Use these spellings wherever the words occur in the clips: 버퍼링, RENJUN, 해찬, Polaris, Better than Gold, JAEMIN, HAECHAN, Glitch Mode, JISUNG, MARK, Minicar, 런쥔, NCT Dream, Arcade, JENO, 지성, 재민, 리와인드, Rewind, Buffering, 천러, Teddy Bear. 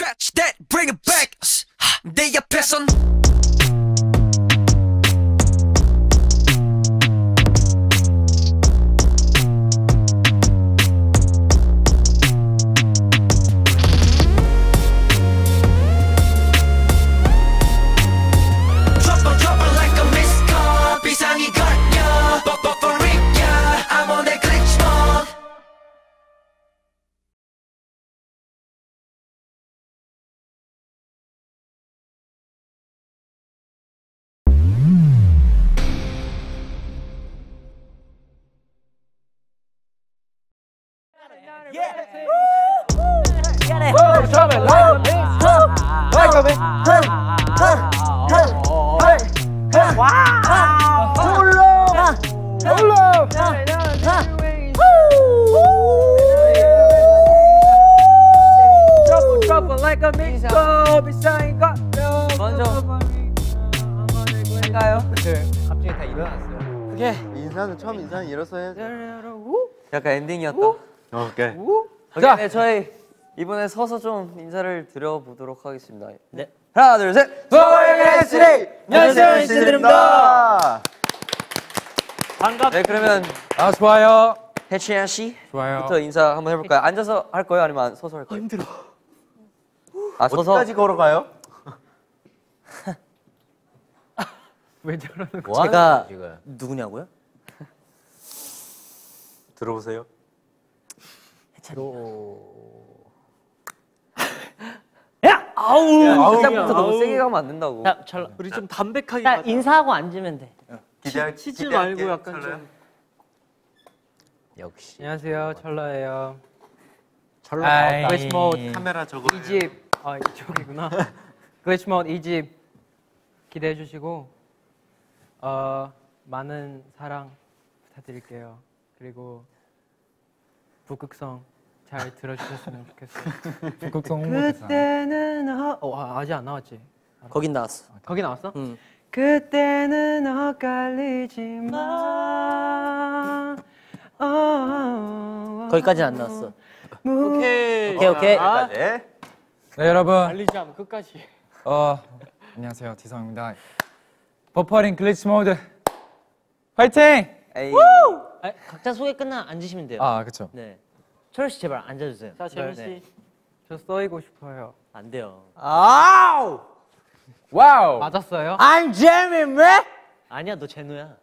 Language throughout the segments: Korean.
Scratch that, bring it back. 내 옆에선 약간 엔딩이었다. 오케이. 자, 네, 저희 이번에 서서 좀 인사를 드려보도록 하겠습니다. 네. 하나, 둘, 셋. Buffering NCT! 안녕하세요, NCT Dream입니다. 반갑습니다. 네, 그러면 좋아요. 해치한 씨. 좋아요부터 인사 한번 해볼까요? 앉아서 할 거예요, 아니면 서서 할 거예요? 힘들어. 서서. 어디까지 걸어가요? 왜 저러는 거야? 제가 누구냐고요? 들어보세요. 야! 아우! 시작부터 너무 세게 가면 안 된다고. 야, 잘, 우리 좀 담백하게 가자. 인사하고 앉으면 돼. 치지 말고 약간 찰나요? 좀. 역시. 안녕하세요, 찰나예요. 찰나. 글리치 모드 카메라 저거. 이 집. 아, 이쪽이구나. 글리치 모드 이 집 기대해 주시고 많은 사랑 부탁드릴게요. 그리고 북극성 잘 들어주셨으면 좋겠어요. 북극성 홍보대사. 그때는 아직 안 나왔지? 거긴 나왔어. 거기 나왔어? 응. 그때는 엇갈리지 마. 거기까지는 안 나왔어. 오케이. 오케이, 오케이. 네, 여러분. 알리지 않고 끝까지. 안녕하세요, 지성입니다. 버퍼링 글리치 모드 화이팅! 우! 아, 각자 소개 끝나 앉으시면 돼요. 아, 그렇죠. 네, 철우 씨 제발 앉아주세요. 자, 철우 씨, 네. 저 써이고 싶어요. 안 돼요. 아우, 와우. 맞았어요? I'm JAEMIN, man. 아니야, 너 제노야.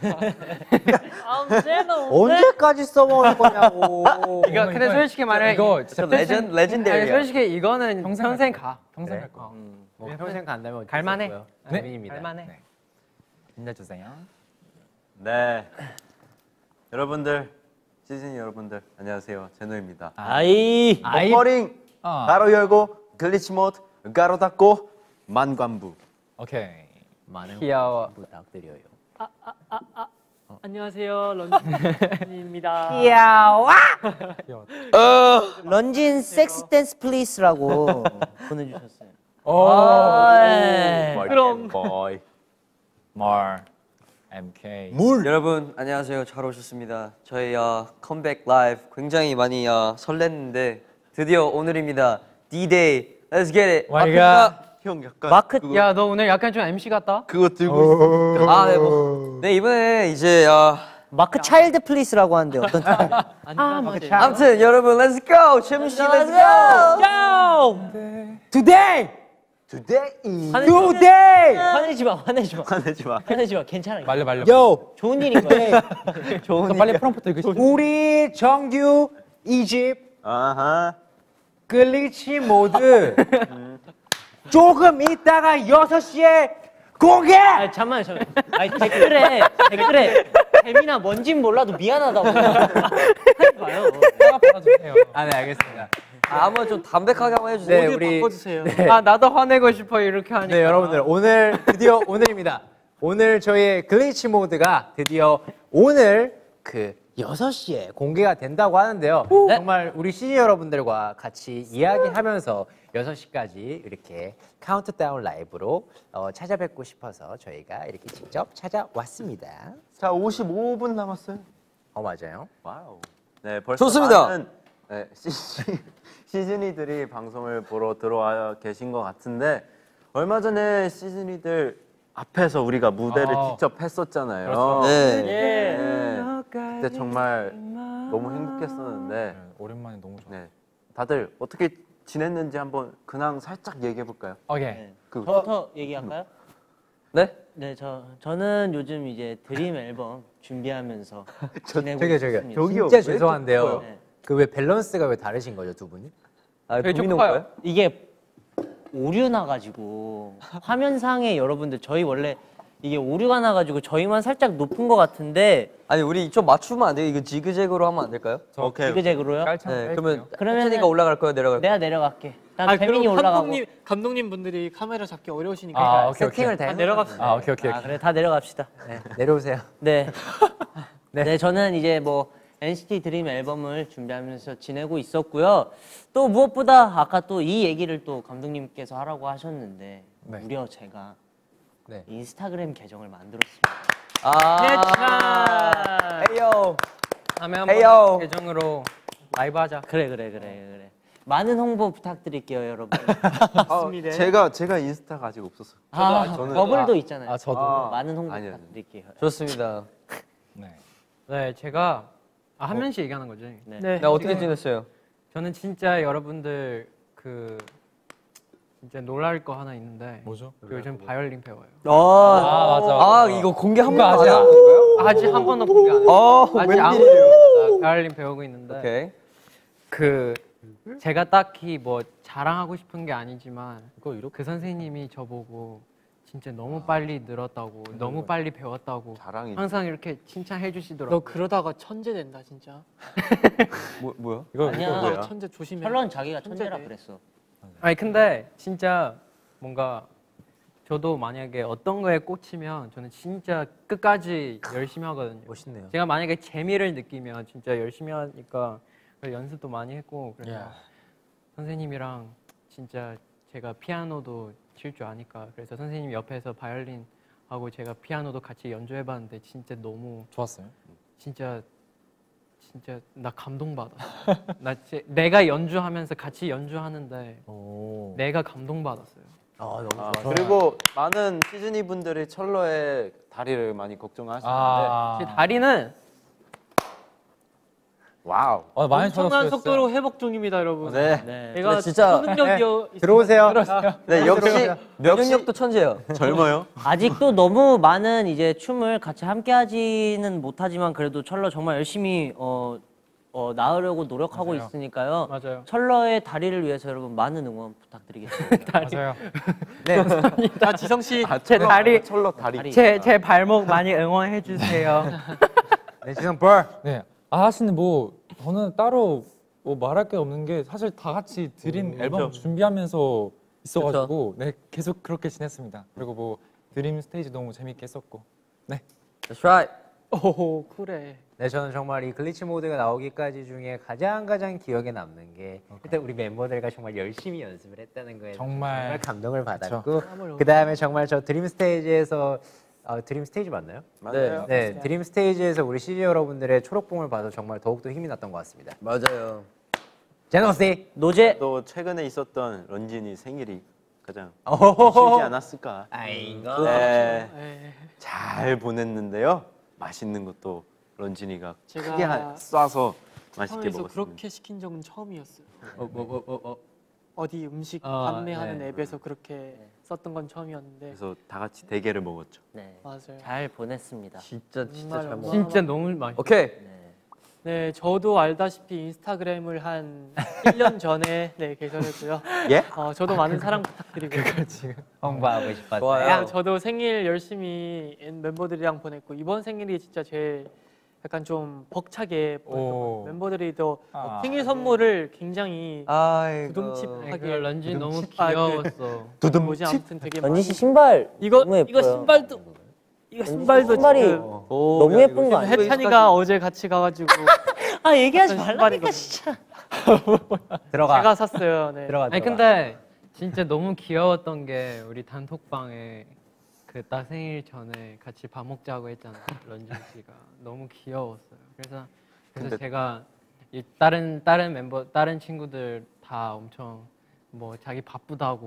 I'm JENO. 언제까지 써먹을 거냐고. 이거 근데 솔직히 말해, 이거 진짜 레전드예요. 솔직히 이거는 평생 가. 평생 갈 거. 뭐 평생 간다면 갈만해. 민입니다. 갈만해. 인사주세요. 네, 여러분들, 시즌이 여러분들 안녕하세요, 제노입니다. 아이, 버퍼링 가로 열고 글리치 모드 가로 닫고 만관부. 오케이. 많은 귀여워. 부탁드려요. 안녕하세요, 런쥔입니다. 귀여워. 런쥔 섹시 댄스 플리스라고 보내주셨어요. 오, 그럼. MK. 물. 여러분 안녕하세요, 잘 오셨습니다. 저희 컴백 라이브 굉장히 많이 설렜는데 드디어 오늘입니다. D-Day. Let's get it. 와이가 형 약간 마크. 야, 너 오늘 약간 좀 MC 같다. 그거 들고 있어. 아, 네, 뭐. 네, 이번에 이제 마크 차일드 플리스라고 하는데 어떤 아무튼 여러분 let's go. 채민 씨 let's go. Today. Today! 화내지 마, 화내지 마. 화내지 마. 화내지 마, 괜찮아. 말려. 요! 좋은 일인 거야. 좋은 일. 빨리 프롬프트 읽으시죠. 우리 정규 2집 글리치 모드 조금 있다가 6시에 공개! 아, 잠깐만. 아니, 댓글에 재미나 뭔진 몰라도 미안하다고. 하지 마요. 내가 받아주세요. 아, 네, 알겠습니다. 한번 좀 담백하게 한번 해주세요. 네, 우리 바꿔주세요. 네. 아, 나도 화내고 싶어 이렇게 하니까. 네, 여러분들 오늘 드디어 오늘입니다. 오늘 저희의 글리치 모드가 드디어 오늘 그 6시에 공개가 된다고 하는데요. 네. 정말 우리 시즌 여러분들과 같이 이야기하면서 6시까지 이렇게 카운트다운 라이브로 찾아뵙고 싶어서 저희가 이렇게 직접 찾아왔습니다. 자, 55분 남았어요. 맞아요. 와우. 네, 벌써 좋습니다. 네, 시즌이들이 방송을 보러 들어와 계신 것 같은데 얼마 전에 시즌이들 앞에서 우리가 무대를 직접 했었잖아요. 네. 그때 정말 너무 행복했었는데 오랜만에 너무 좋아. 네. 다들 어떻게 지냈는지 한번 근황 살짝 얘기해 볼까요? 오케이. 네. 저부터 얘기할까요? 네? 네, 저는 요즘 이제 드림 앨범 준비하면서 지내고 있습니다. 저기요, 진짜 죄송한데요. 네. 그 왜 밸런스가 왜 다르신 거죠, 두 분이? 아, 고민 온가요? 이게 오류 나가지고 화면상에 여러분들 저희 원래 이게 오류가 나가지고 저희만 살짝 높은 것 같은데 아니 우리 이쪽 맞추면 안 돼요? 이거 지그재그로 하면 안 될까요? 오케이. 지그재그로요? 네, 그러면 태니가 올라갈 거야 내려갈 거야? 내가 내려갈게. 난 재민이 올라가고. 감독님 분들이 카메라 잡기 어려우시니까 세팅을 다 내려갑시다. 오케이. 그래 다 내려갑시다. 네. 내려오세요. 네. 네, 저는 이제 뭐 NCT 드림 앨범을 준비하면서 지내고 있었고요. 또 무엇보다 아까 또 이 얘기를 또 감독님께서 하라고 하셨는데 네. 무려 제가 네. 인스타그램 계정을 만들었습니다. 아, 에이요. 다음에 한번 계정으로 라이브 하자. 그래. 많은 홍보 부탁드릴게요, 여러분. 맞습니다. 제가 인스타가 아직 없었어요. 저는 버블도 있잖아요. 저도 많은 홍보 부탁드릴게요. 좋습니다. 네, 제가 한 명씩 얘기하는 거죠? 네. 나 어떻게 지냈어요? 저는 진짜 여러분들 진짜 놀랄 거 하나 있는데 뭐죠? 요즘 바이올린 배워요. 맞아. 이거 공개 한 번 아직 안 해요? 아직 한 번도 공개 안 해요. 아직 안 해요. 바이올린 배우고 있는데 오케이. 제가 딱히 뭐 자랑하고 싶은 게 아니지만 그 선생님이 저보고 진짜 너무 빨리 늘었다고, 너무 빨리 배웠다고 자랑이지. 항상 이렇게 칭찬해 주시더라고요. 너 그러다가 천재 된다, 진짜. 뭐야? 이거 뭐야? 천재 조심해. 셜런 자기가 천재라 그랬어. 아니 근데 진짜 뭔가 저도 만약에 어떤 거에 꽂히면 저는 진짜 끝까지 열심히 하거든요. 멋있네요. 제가 만약에 재미를 느끼면 진짜 열심히 하니까 연습도 많이 했고 그래서 선생님이랑 진짜 제가 피아노도 칠 줄 아니까 그래서 선생님 옆에서 바이올린 하고 제가 피아노도 같이 연주해봤는데 진짜 너무 좋았어요. 진짜 나 감동받아. 내가 연주하면서 같이 연주하는데 내가 감동받았어요. 너무 좋아요. 그리고 많은 시즈니 분들이 첼로의 다리를 많이 걱정하시는데 제 다리는 와우. 엄청난 속도로 회복 중입니다, 여러분. 네. 제가 진짜 초능력이 들어오세요. 네, 역시 천재예요. 젊어요. 아직도 너무 많은 이제 춤을 같이 함께하지는 못하지만 그래도 첼로 정말 열심히 나으려고 노력하고 있으니까요. 맞아요. 첼로의 다리를 위해서 여러분 많은 응원 부탁드리겠습니다. 맞아요. 네. 감사합니다. 지성 씨, 제 다리, 첼로 다리, 제 발목 많이 응원해 주세요. 네, 지성 볼. 네. 사실 저는 따로 말할 게 없는 게 사실 다 같이 드림 앨범 준비하면서 있어가지고 네, 계속 그렇게 지냈습니다. 그리고 드림 스테이지 너무 재밌게 했었고 네. That's right. 오, 쿨해. 네, 저는 정말 이 글리치 모드가 나오기까지 중에 가장 기억에 남는 게 일단 우리 멤버들과 정말 열심히 연습을 했다는 거에 정말 감동을 받았고 그 다음에 정말 저 드림 스테이지에서 드림 스테이지 맞나요? 맞아요. 네, 드림 스테이지에서 우리 CG 여러분들의 초록봉을 봐서 정말 더욱더 힘이 났던 것 같습니다. 맞아요. 제노 씨, 노제. 또 최근에 있었던 런쥔이 생일이 가장 쉽지 않았을까. 아이고. 네, 잘 보냈는데요. 맛있는 것도 런쥔이가 크게 쏴서 맛있게 먹었습니다. 그렇게 시킨 적은 처음이었어요. 어디 음식 판매하는 앱에서 그렇게 썼던 건 처음이었는데 그래서 다 같이 대게를 먹었죠. 네, 맞아요. 잘 보냈습니다. 진짜 잘 먹었어요. 진짜 너무 맛있어요. 오케이. 네, 저도 알다시피 인스타그램을 한 1년 전에 개설했고요. 예? 저도 많은 사랑 부탁드리고요. 그거 지금 홍보하고 싶었어요. 저도 생일 열심히 멤버들이랑 보냈고 이번 생일이 진짜 제일 약간 좀 벅차게 멤버들이 더 생일 선물을 굉장히 두둠칩하게 런쥔 너무 귀여웠어. 두둠칩? 런쥔 씨 신발 너무 예뻐요. 이거 신발도 신발이 너무 예쁜 거 아니에요? 해찬이가 어제 같이 가가지고 얘기하지 말라니까 진짜. 들어가. 제가 샀어요. 네. 들어가. 아니 근데 진짜 너무 귀여웠던 게 우리 단톡방에 나 생일 전에 같이 밥 먹자고 했잖아. 런쥔 씨가 너무 귀여웠어요. 그래서 제가 다른 친구들 다 다 엄청 뭐 자기 바쁘다고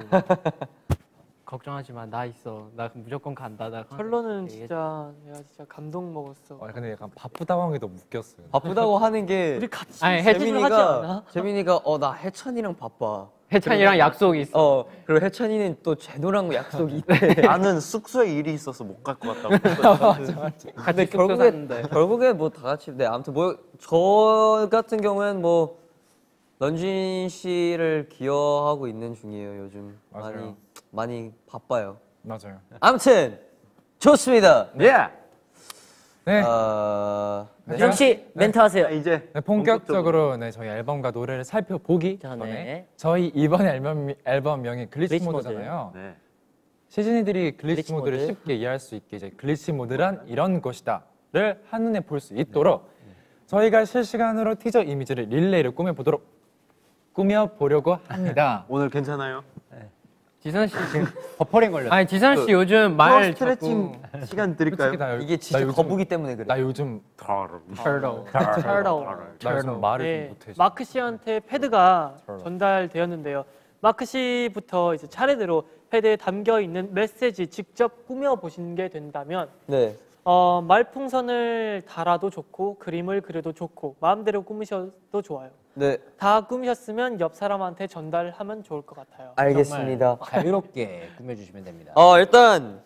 걱정하지만 나 있어. 나 무조건 간다. 나 철로는 진짜 내가 진짜 감동 먹었어. 아 근데 약간 바쁘다고 하는 게 너무 웃겼어요. 바쁘다고 하는 게 우리 같이 재민이가 나 해찬이랑 바빠. 해찬이랑 약속이 있어. 그리고 해찬이는 또 제노랑 약속이 있대. 나는 숙소에 일이 있어서 못 갈 것 같다고. 맞아. 근데 결국에 뭐 다 같이. 네 아무튼 뭐 저 같은 경우에는 뭐 런쥔 씨를 기여하고 있는 중이에요 요즘. 맞아요. 많이 바빠요. 맞아요. 아무튼 좋습니다. 예. Yeah. 네. 준영 씨 멘트 하세요. 이제 본격적으로 저희 앨범과 노래를 살펴보기 전에 저희 이번 앨범 명이 글리치 모드잖아요. 네. 시즈니들이 글리치 모드를 쉽게 이해할 수 있게 이제 글리치 모드란 이런 것이다를 한눈에 볼 수 있도록 저희가 실시간으로 티저 이미지를 릴레이로 꾸며보려고 합니다. 오늘 괜찮아요? 네. 지선 씨 지금 버퍼링 걸렸어. 아니 지선 씨 요즘 말 스트레칭 자꾸... 시간 드릴까요? 이게 진짜 거북이 때문에 그래. 나 요즘 털어 말을 네, 좀 못해. 마크 씨한테 패드가 전달되었는데요. 마크 씨부터 이제 차례대로 패드에 담겨 있는 메시지 직접 꾸며 보신 게 된다면 네. 말풍선을 달아도 좋고 그림을 그려도 좋고 마음대로 꾸미셔도 좋아요. 네. 다 꾸미셨으면 옆 사람한테 전달하면 좋을 것 같아요. 알겠습니다. 자유롭게 꾸며주시면 됩니다. 일단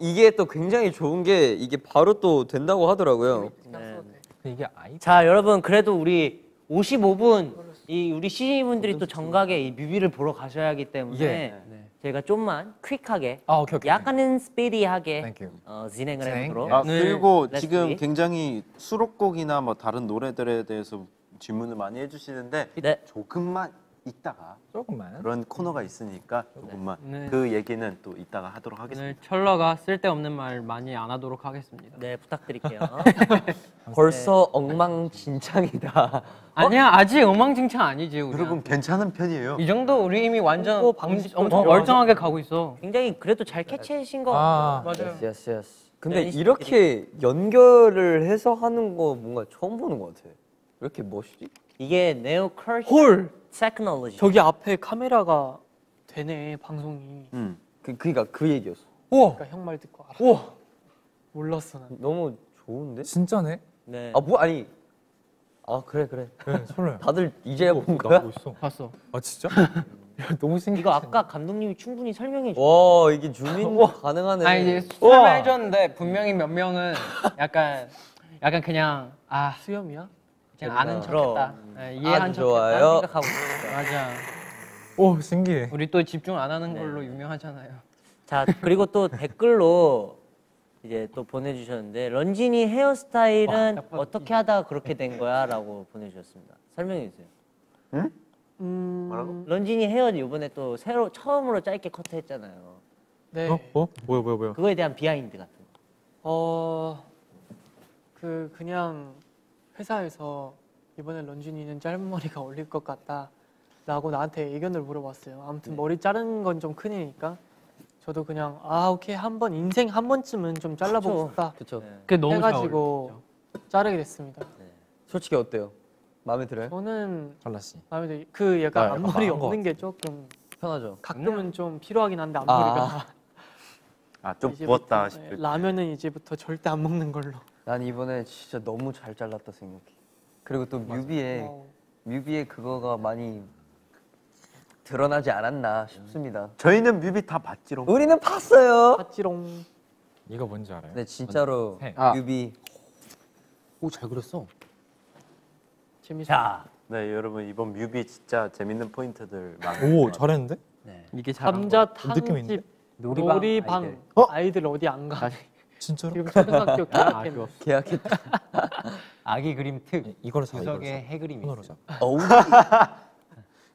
이게 또 굉장히 좋은 게 이게 바로 또 된다고 하더라고요. 네. 이게 자 여러분 그래도 우리 55분 이 우리 시즈니분들이 또 정각에 이 뮤비를 보러 가셔야 하기 때문에 예. 네. 저희가 좀만 퀵하게 오케이. 약간은 스피디하게 진행을 해보도록 그리고 지금 see. 굉장히 수록곡이나 뭐 다른 노래들에 대해서 질문을 많이 해주시는데 네. 조금만 있다가 그런 코너가 있으니까 조금만 네. 그 얘기는 또 이따가 하도록 하겠습니다. 오늘 철러가 쓸데없는 말 많이 안 하도록 하겠습니다. 네 부탁드릴게요. 벌써 엉망진창이다. 아니야 아직 엉망진창 아니지 우리. 그럼 괜찮은 편이에요. 이 정도 우리 이미 완전 엄청 멀쩡하게 가고 있어. 굉장히 그래도 잘 캐치하신 거 같아요. 맞아요. Yes. 근데 이렇게 연결을 해서 하는 거 뭔가 처음 보는 거 같아. 왜 이렇게 멋있지? 이게 네오 컬 테크놀로지. 저기 앞에 카메라가 되네 방송이. 그니까 그 얘기였어. 우와. 그러니까 형 말 듣고 알아. 우와. 몰랐어 난. 너무 좋은데? 진짜네. 네. 그래. 네, 설레요. 다들 이제 본 거야? 나보고 있어. 봤어. 아 진짜? 야, 너무 신기해. 이거 아까 감독님이 충분히 설명해 줬어. 와 이게 줌인 가능하네. 아니 이제 설명해 줬는데 분명히 몇 명은 약간 그냥 수염이야? 그냥 아는 척했다. 네, 이해한 척했다 생각하고 맞아. 오 신기해. 우리 또 집중 안 하는 걸로 유명하잖아요. 자 그리고 또 댓글로 이제 또 보내주셨는데 런쥔이 헤어스타일은 어떻게 하다가 그렇게 된 거야? 라고 보내주셨습니다. 설명해주세요. 응? 뭐라고? 런쥔이 헤어 이번에 또 처음으로 짧게 커트했잖아요. 네. 뭐야. 그거에 대한 비하인드 같은 거. 그냥 회사에서 이번에 런쥔이는 짧은 머리가 어울릴 것 같다 라고 나한테 의견을 물어봤어요. 아무튼 머리 자른 건 좀 큰일이니까 저도 그냥 오케이 인생 한 번쯤은 좀 잘라보고 싶다 그게 너무 해가지고 자르게 됐습니다. 네. 솔직히 어때요? 마음에 들어요? 저는 마음에 들어요. 그 약간 앞머리 없는 게 조금 편하죠? 가끔은 좀 필요하긴 한데 앞머리가 좀 부었다 싶을 때 라면은 이제부터 절대 안 먹는 걸로. 난 이번에 진짜 너무 잘 잘랐다 생각해. 그리고 또 뮤비에 그거가 많이 드러나지 않았나 싶습니다. 저희는 뮤비 다 봤지롱. 우리는 봤어요. 봤지롱. 이거 뭔지 알아요? 네 진짜로 뮤비. 오 잘 그렸어. 재밌어. 네 여러분 이번 뮤비 진짜 재밌는 포인트들 많아요. 오 잘했는데? 네. 이게 감자 탕집 놀이방 아이들 어디 안 가. 진짜로? 지금 초등학교 계약했다. 아기 그림 특 이걸로 사. 구석에 해그림이 있어.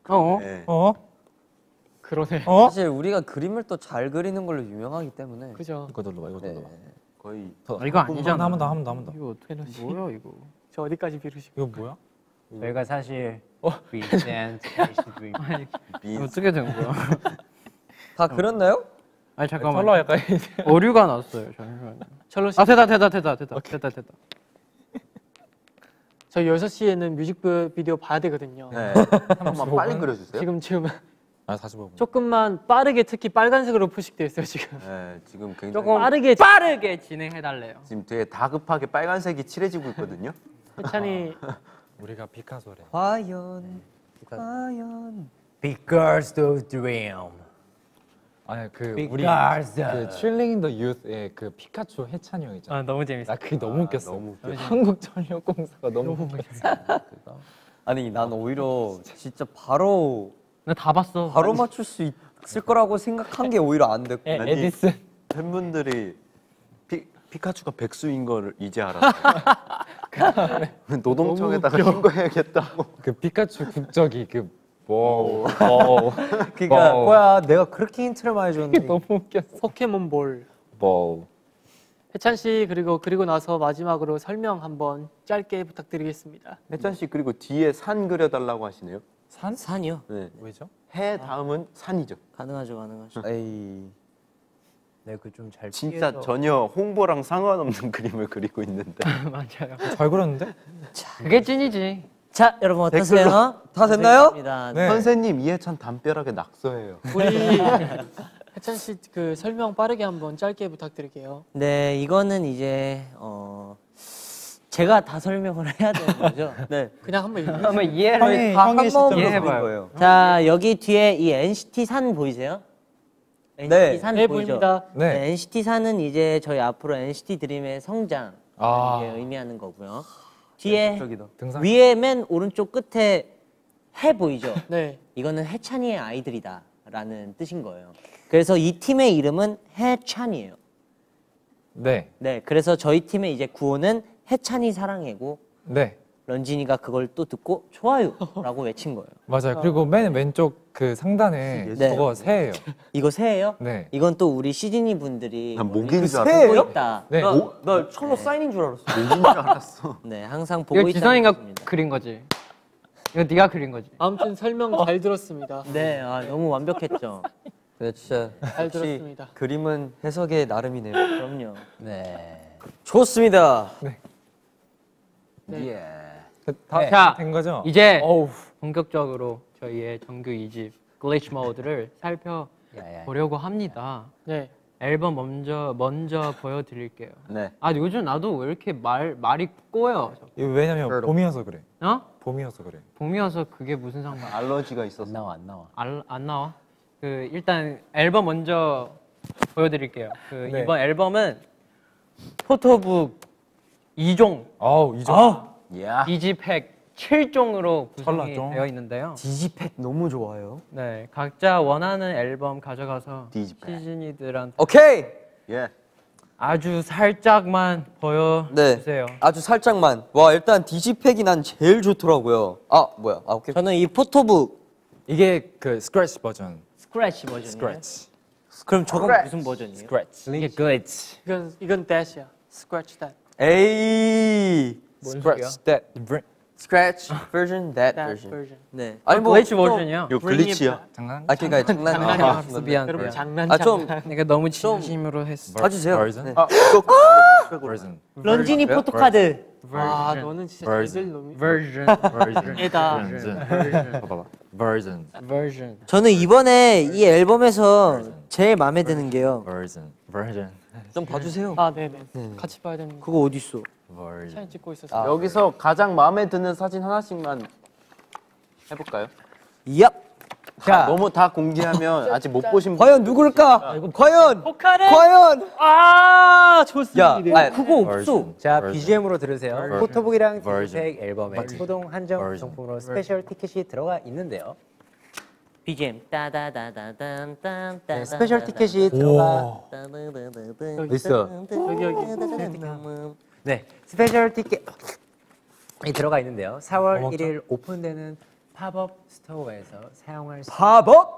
그러네. 사실 우리가 그림을 또 잘 그리는 걸로 유명하기 때문에. 그죠. 이거 들러봐. 거의. 이거 아니잖아. 한번 더. 이거 어떻게 넣지? 뭐야 이거? 저 어디까지 비르시고? 이거 뭐야? 내가 사실 어떻게 된 거야? 다 그렸나요? 아니 잠깐만. 철로 약간 오류가 났어요. 잠시만요. 철로 씨. 됐다. 저희 6시에는 뮤직비디오 봐야 되거든요. 네. 한번 빨리 그려주세요. 지금 아 45분. 조금만 빠르게, 특히 빨간색으로 표식되어 있어요 지금. 네, 지금 굉장히 조금 빠르게 진행해달래요. 지금 되게 다급하게 빨간색이 칠해지고 있거든요. 해찬이 우리가 피카소래. 과연 Big Girls of Dream. 아니 그 Big 우리 그 Chilling in the Youth의 그 피카츄 해찬이 형 있잖아. 아 너무 재밌어. 나 그게 너무 웃겼어. 너무 웃겨. 한국 전력공사가 너무 웃겼어. 아니 난 오히려 진짜 바로. 나 다 봤어. 바로 맞출 수 있을 거라고 생각한 게 오히려 안 됐고. 에디슨 팬분들이 피카츄가 백수인 걸 이제 알았어. 노동청에다가 신고해야겠다고. 그 피카츄 국적이 그 뭐. 그러니까 뭐야 내가 그렇게 힌트를 많이 줬는데. 너무 웃겼어. 포켓몬볼. 뭐. 해찬 씨 그리고 나서 마지막으로 설명 한번 짧게 부탁드리겠습니다. 해찬 씨 그리고 뒤에 산 그려달라고 하시네요. 산? 산이요? 네. 왜죠? 해 다음은 산이죠. 가능하죠. 에이. 네, 그 좀 잘 진짜 피해서. 전혀 홍보랑 상관없는 그림을 그리고 있는데. 맞아요. 잘 그렸는데? 그게 찐이지. 자, 여러분 어떠세요? 댓글로. 다 됐나요? 네. 선생님 이해찬 담벼락에 낙서해요. 우리 해찬 씨 그 설명 빠르게 한번 짧게 부탁드릴게요. 네, 이거는 이제 제가 다 설명을 해야 되는 거죠? 네. 그냥 한번 이해를 다 한번 이해해봐요. 거예요. 자, 여기 뒤에 이 NCT 산 보이세요? NCT 산 보이죠? 네. NCT 산은 이제 저희 앞으로 NCT 드림의 성장을 의미하는 거고요. 뒤에 위에 맨 오른쪽 끝에 해 보이죠? 네. 이거는 해찬이의 아이들이다 라는 뜻인 거예요. 그래서 이 팀의 이름은 해찬이에요. 네. 네. 그래서 저희 팀의 이제 구호는 해찬이 사랑해고 네. 런쥔이가 그걸 또 듣고 좋아요 라고 외친 거예요. 맞아요. 그리고 맨 왼쪽 그 상단에 네. 저거 새예요. 이거 새예요? 네. 이건 또 우리 시즈니 분들이 난 목인 줄 알았어. 보고 있다. 네. 나 철로 네. 사인인 줄 알았어. 목인 줄 알았어. 네, 항상 보고 있다. 지성이가 그린 거지. 이거 네가 그린 거지. 아무튼 설명 잘 들었습니다. 네, 아, 너무 완벽했죠. 네, 진짜 잘 들었습니다. 그림은 해석의 나름이네요. 그럼요. 네. 좋습니다. 네. 네. 예. 다 된 거죠? 이제 본격적으로 저희의 정규 2집 Glitch Mode를 살펴보려고 합니다. 네. 앨범 먼저 보여드릴게요. 네. 아 요즘 나도 왜 이렇게 말이 꼬여? 왜냐면 봄이어서 그래. 어? 봄이어서 그래. 봄이어서 그게 무슨 상관? 알러지가 있어서. 안 나와. 그 일단 앨범 먼저 보여드릴게요. 그 네. 이번 앨범은 포토북 2종. 아우 2종. 디지팩 7종으로 구성이 되어 있는데요. 디지팩 너무 좋아요. 네, 각자 원하는 앨범 가져가서 시즈니들한테 오케이. 예. 아주 살짝만 보여주세요. 네, 아주 살짝만. 와 일단 디지팩이 난 제일 좋더라고요. 아 뭐야? 아 오케이. 저는 이 포토북 이게 그 스크래치 버전. 스크래치 버전이요? 스크래치. 그럼 저건 무슨 버전이에요? 스크래치. 이게 글리치. 이건 대시야. 스크래치 댄. 에이. Scratch that scratch version that version. 네. 아니 뭐 글리치 버전이요. 요 글리치요. 장난. 아 그러니까 장난이야. 미안. 여러분 장난. 아 좀 내가 너무 진심으로 했어. 봐주세요. 아 버전. 런쥔이 포토카드. 아 너는 진짜 이들 놈이. 버전. 에다. 봐봐. 버전. 저는 이번에 이 앨범에서 제일 마음에 드는 게요. 버전. 좀 봐주세요. 아 네네. 같이 봐야 되는. 그거 어디 있어? 사진 찍고 있었어요. 여기서 가장 마음에 드는 사진 하나씩만 해볼까요? 얍! 자, 너무 다 공개하면 아직 못 보신 분. 과연 누굴까? 과연! 포카를? 과연! 아, 좋습니다. 야, 그거 없어. 자, BGM으로 들으세요. 포토북이랑 디지팩 앨범에 소동 한정 정품으로 스페셜 티켓이 들어가 있는데요. BGM 따다다다단단 네, 스페셜 티켓이 들어가 있어. 여기. 네, 스페셜 티켓이 들어가 있는데요. 4월 1일 오픈되는 팝업 스토어에서 사용할 수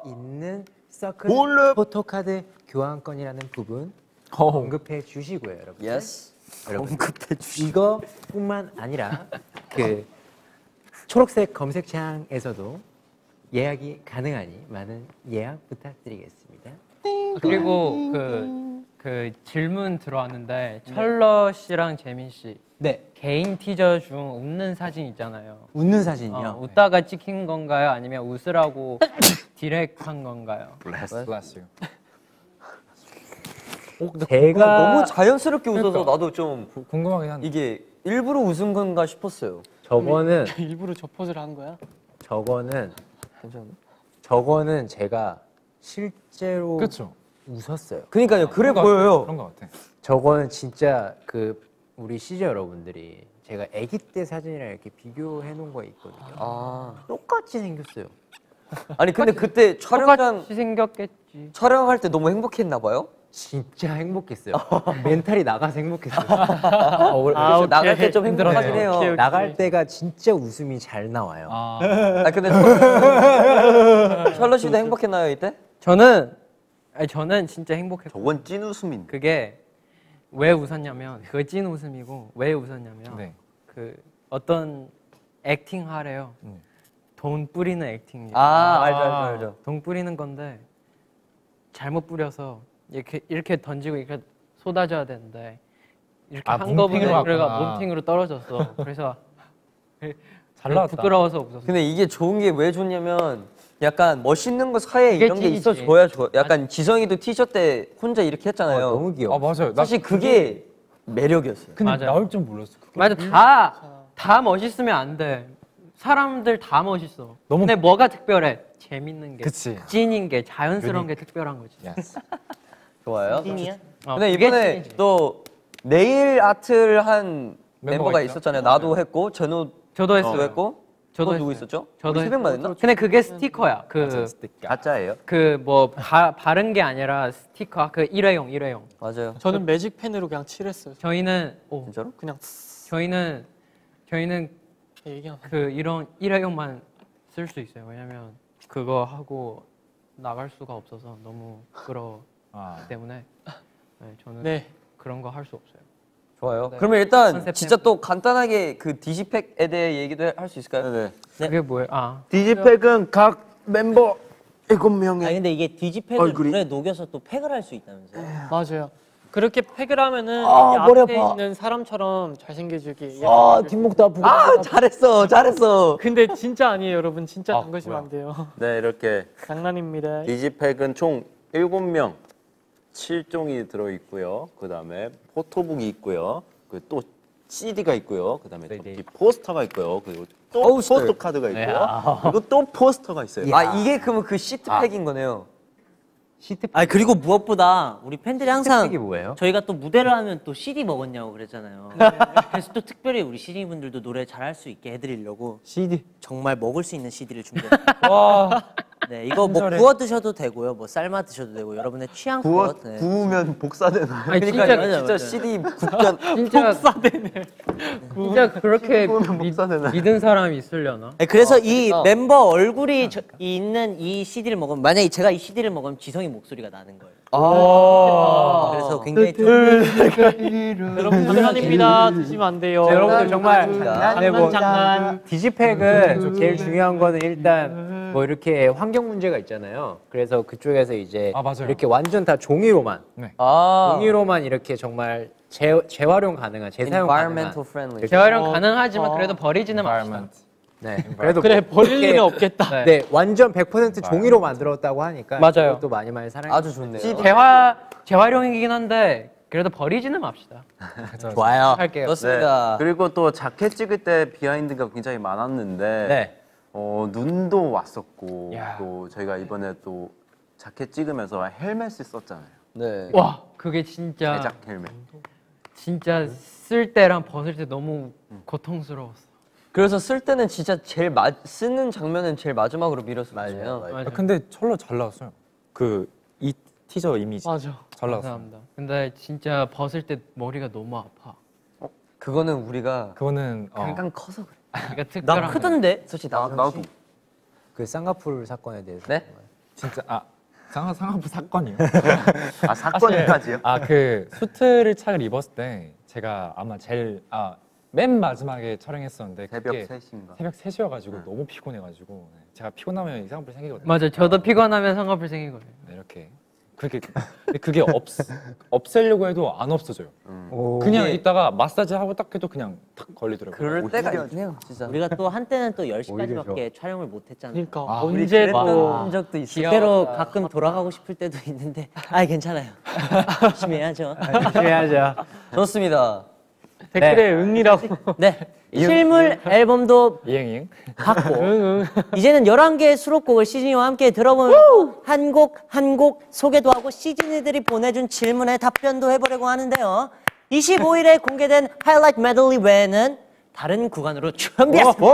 있는 서클 포토카드 교환권이라는 부분 언급해 주시고요, 여러분. Yes. 여러분, 언급해 주시고. 이거뿐만 아니라 그 초록색 검색창에서도 예약이 가능하니 많은 예약 부탁드리겠습니다. 그리고 그 질문 들어왔는데 네. 철러 씨랑 재민 씨 네. 개인 티저 중 웃는 사진 있잖아요. 웃는 사진이요? 웃다가 찍힌 건가요? 아니면 웃으라고 디렉한 건가요? Bless you. 제가 너무 자연스럽게 웃어서 그러니까. 나도 좀 궁금하긴 한데 이게 일부러 웃은 건가 싶었어요. 저거는 일부러 저 포즈를 한 거야? 저거는 괜찮은데? 저거는 제가 실제로 그쵸? 웃었어요. 그러니까요. 그래 보여요. 그런 것 같아. 저거는 진짜 그 우리 시즈 여러분들이 제가 아기 때 사진이랑 이렇게 비교해 놓은 거 있거든요. 아 똑같이 생겼어요. 아니 근데 그때 똑같이 생겼겠지. 촬영할 때 너무 행복했나 봐요. 진짜 행복했어요. 멘탈이 나가서 행복했어요. 나갈 때 좀 힘들어하긴 해요. 오케이. 나갈 때가 진짜 웃음이 잘 나와요. 근데 첼로 씨도 행복했나요 이때? 저는 진짜 행복했어요. 저건 찐 웃음인. 그게 왜 웃었냐면 그거 찐 웃음이고 왜 웃었냐면 네. 그 어떤 액팅 하래요. 돈 뿌리는 액팅이에요. 알죠. 돈 뿌리는 건데 잘못 뿌려서. 이렇게 던지고 이렇게 쏟아져야 되는데 이렇게 한꺼번에 그래가 몸팅으로 떨어졌어. 그래서 잘 나왔다. 부끄러워서 웃었어. 근데 이게 좋은 게 왜 좋냐면 약간 멋있는 거 사이에 이런 게 있어줘야 좋아. 약간 지성이도 티셔츠 때 혼자 이렇게 했잖아요. 너무 귀여워. 맞아요. 사실 그게 매력이었어요. 근데 맞아요. 나올 줄 몰랐어. 맞아. 다 멋있으면 안 돼. 사람들 다 멋있어. 근데 뭐가 특별해? 재밌는 게, 그치. 찐인 게, 자연스러운 게 특별한 거지. Yes. 좋아요. 찐이야? 근데 이번에 또 네일 아트를 한 멤버가 있었잖아요. 나도 했고, 저도 했어요. 했고, 저도 누구 있었죠? 저도 했고. 근데 그게 스티커야. 가짜예요? 바른 게 아니라 스티커. 그 일회용. 맞아요. 저는 매직 펜으로 그냥 칠했어요. 저희는 진짜로? 그냥 저희는 그 이런 일회용만 쓸 수 있어요. 왜냐면 그거 하고 나갈 수가 없어서 너무 부끄러웠기 때문에 저는 그런 거 할 수 없어요. 좋아요. 네. 그러면 일단 진짜 또 간단하게 그 디지팩에 대해 얘기도 할 수 있을까요? 네. 그게 뭐예요? 디지팩은 각 멤버 7명의 근데 이게 디지팩을 물에 녹여서 또 팩을 할 수 있다면서요? 맞아요. 그렇게 팩을 하면은 머리 앞에 아파. 있는 사람처럼 잘생겨지기. 뒷목도 아프고. 잘했어. 근데 진짜 아니에요, 여러분. 진짜 장거시면 안 돼요. 네, 이렇게. 장난입니다. 디지팩은 총 7명, 7종이 들어있고요. 그 다음에 포토북이 있고요. 그리고 또 CD가 있고요. 그 다음에 포스터가 있고요. 그리고 또 포스터 카드가 있고요. 그리고 또 포스터가 있어요. 이게 그러면 그 시트팩인 거네요. 그리고 무엇보다 우리 팬들이 항상 저희가 또 무대를 하면 또 CD 먹었냐고 그랬잖아요. 그래서 또 특별히 우리 CD분들도 노래 잘할 수 있게 해드리려고 CD 정말 먹을 수 있는 CD를 준비했어요. 이거 구워 드셔도 되고요, 삶아 드셔도 되고 여러분의 취향껏. 구우면 복사되나요? 그러니까 진짜 CD 굽면 복사되네. 진짜 그렇게 믿은 사람이 있으려나? 그래서 이 멤버 얼굴이 있는 이 CD를 먹으면 만약에 제가 이 CD를 먹으면 지성이 목소리가 나는 거예요. 그래서 굉장히 여러분 장난입니다. 드시면 안 돼요. 여러분들 정말 장난. 디지팩은 제일 중요한 거는 일단 이렇게 환경 문제가 있잖아요. 그래서 그쪽에서 이제 이렇게 완전 다 종이로만 종이로만 이렇게 정말 재활용 가능한, 재사용 가능한 재활용 가능하지만 그래도 버리지는 맙시다. 그래도 그래 버릴 일은 없겠다. 완전 100% 종이로 만들었다고 하니까 그것도 많이 사랑해. 아주 좋네요. 재활용이긴 한데 그래도 버리지는 맙시다. 좋아요. 할게요. 좋습니다. 그리고 또 자켓 찍을 때 비하인드가 굉장히 많았는데 눈도 왔었고 또 저희가 이번에 또 자켓 찍으면서 헬멧을 썼잖아요. 와 그게 진짜 제작 헬멧. 진짜 쓸 때랑 벗을 때 너무 고통스러웠어. 그래서 쓸 때는 진짜 쓰는 장면은 제일 마지막으로 밀었었어요. 맞아요. 근데 첼로 잘 나왔어요. 그 이 티저 이미지. 잘 나왔어요. 감사합니다. 근데 진짜 벗을 때 머리가 너무 아파. 그거는 우리가 약간 커서 그래. 나 크던데? 솔직히 나도 그 쌍꺼풀 사건에 대해서 진짜 쌍꺼풀 사건이요? 사건까지요? 그 수트를 착을 입었을 때 제가 아마 제일 맨 마지막에 촬영했었는데 새벽 3시인가? 새벽 3시여가지고 너무 피곤해가지고 제가 피곤하면 쌍꺼풀 생기거든요. 맞아 저도 피곤하면 쌍꺼풀 생기거든요. 이렇게 그게 없애려고 해도 안 없어져요. 그냥 있다가 마사지 하고 딱 해도 그냥 탁 걸리더라고요. 그럴 때가 있네요, 진짜. 우리가 또 한때는 또 10시까지밖에 촬영을 못 했잖아요. 그러니까 언제 본 적도 있어요. 그대로 가끔 돌아가고 싶을 때도 있는데 아이 괜찮아요. 열심히 해야죠. 열심히 해야죠. 좋습니다. 댓글에 응이라고. 네. 실물 앨범도 갖고 이제는 11개의 수록곡을 시즈니와 함께 들어보면서 한 곡 한 곡 소개도 하고 시즈니들이 보내준 질문에 답변도 해보려고 하는데요. 25일에 공개된 하이라이트 메들리 외에는 다른 구간으로 준비했습니다.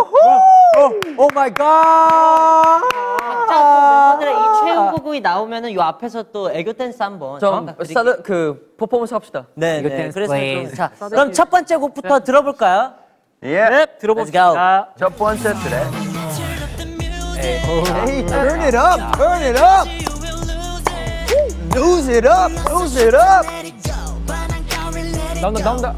오 마이 갓! 각자 멤버들의 이 최후곡이 나오면은 요 앞에서 또 애교 댄스 한번 스타트 그 퍼포먼스 합시다. 네, 네. 그래서 좀, 자, 그럼 첫 번째 곡부터 들어볼까요? 예, 들어봅시다. 첫 번째 트랙. Hey, turn it up, turn it up, lose it up, lose it up. 나온다, 나온다.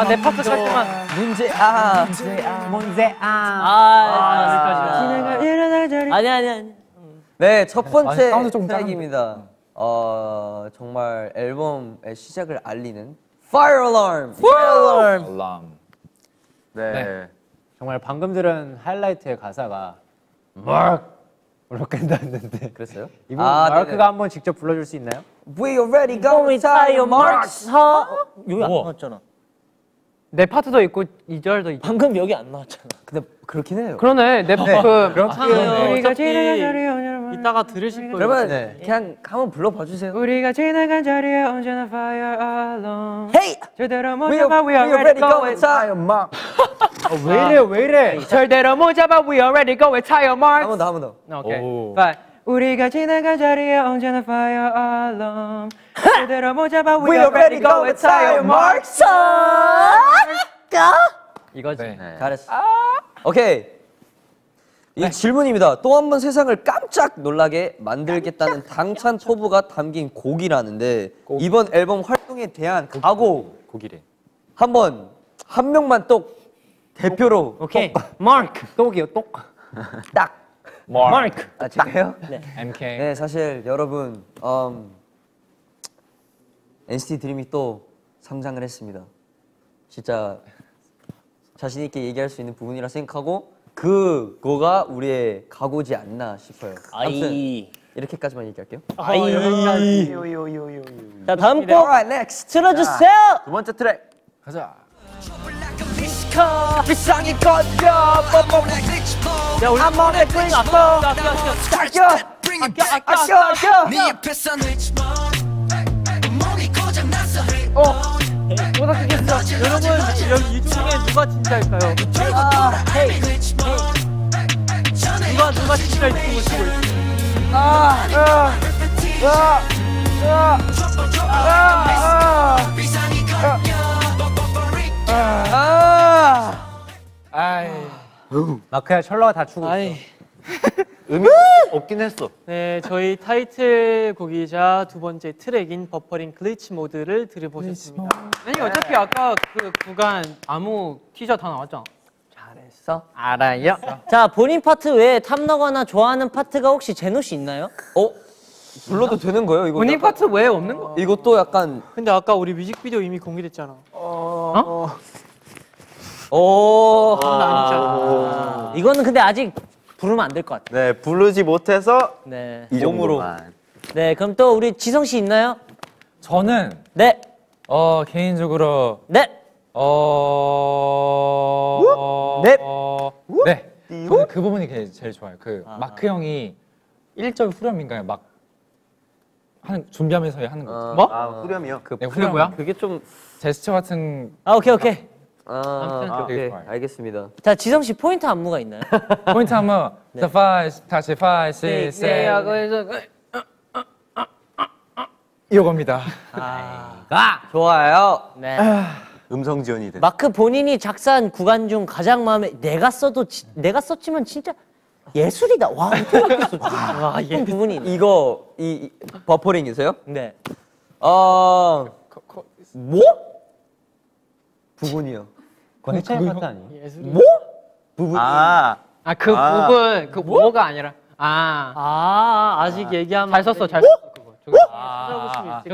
아, 내 파트 살짝만. 문제야, 문제야. 아, 여기까지. 아니, 아니. 네, 첫 번째 트랙입니다. 정말 앨범의 시작을 알리는 Fire Alarm! Fire Alarm! Alarm. 네. 네. 정말 방금 들은 하이라이트의 가사가 MARK으로 끝났는데 그랬어요? 이분 마크가 한번 직접 불러줄 수 있나요? We already got retire marks! 여기 안 나왔잖아. 내 파트도 있고 2절도 있고 방금 여기 안 나왔잖아. 근데 그렇긴 해요. 그러네. 내 파트 그렇긴 해요. 이따가 들으실 거예요. 여러분 네. 그냥 한번 불러봐 주세요. 우리가 지나간 자리에 언제나 fire alarm. Hey, 절대로 못 잡아 we already go with tire mark. 왜 이래 왜 이래? 절대로 못 잡아 we already go with tire mark. 한 번 더 한 번 더. 오케이. Bye. 우리가 지나간 자리에 언제나 fire alarm. 절대로 못 잡아 we already go with tire mark. 이거지. 잘했어. 오케이. 이 네. 질문입니다. 또 한 번 세상을 깜짝 놀라게 만들겠다는 당찬 포부가 담긴 곡이라는데 고기. 이번 앨범 활동에 대한 각오 곡이래. 한번 한 명만 똑 대표로. 오케이. 마크 똑이요 똑. 딱. 마크. 아 제가요? 네. MK. 네 사실 여러분 NCT 드림이 또 성장을 했습니다. 진짜 자신 있게 얘기할 수 있는 부분이라 생각하고. 그거가 우리의 각오지 않나 싶어요. 아무튼 이렇게까지만 얘기할게요. 자 다음 곡 틀어주세요. 두 번째 트랙 가자. 비상이 꺼져. 야 우리 I'm on a glitch mode. 아껴. 네 옆에서 glitch mode. 몸이 고장 났어. 못하겠어. 여러분 여기 이 중에 누가 진짜일까요? 헤이 누가 진짜일지 모르고 있어. 마크야 철러가 다 추고 있어. 의미 없긴 했어. 네, 저희 타이틀곡이자 두 번째 트랙인 버퍼링 글리치 모드를 들어보셨습니다. 아니 어차피 아까 그 구간 아무 티저 다 나왔잖아. 잘했어. 알아요. 자 본인 파트 외에 탐나거나 좋아하는 파트가 혹시 제노 씨 있나요? 불러도 되는 거예요? 이거 본인 약간... 파트 외에 없는 거? 이것도 약간. 근데 아까 우리 뮤직비디오 이미 공개됐잖아. 이거는 근데 아직. 부르면 안 될 것 같아요. 네, 부르지 못해서 네. 이 정도로. 네, 그럼 또 우리 지성 씨 있나요? 저는 네. 개인적으로 네. 네. 저는 그 부분이 제일 좋아요. 그 마크 형이 1절 후렴인가요? 막 하는 준비하면서 하는 거. 후렴이요? 그 후렴이야? 그게 좀 제스처 같은 오케이. 되게 좋아요. 알겠습니다. 자, 지성 씨 포인트 안무가 있나요? 포인트 안무. 네. 다시 5, 6, 7. 이겁니다. 좋아요. 네. 음성 지원이 돼. 마크 본인이 작사한 구간 중 가장 마음에 내가 썼지만 진짜 예술이다. 와, 어떻게 바뀌었어? 이런 부분이 있네. 이거 이 버퍼링이세요? 네. 부분이요. 그건 해체의 파트 아니에요? 뭐? 부분. 아, 그 부분, 그 뭐가 아니라. 아직 얘기하면. 잘 썼어, 잘 썼어. 그거.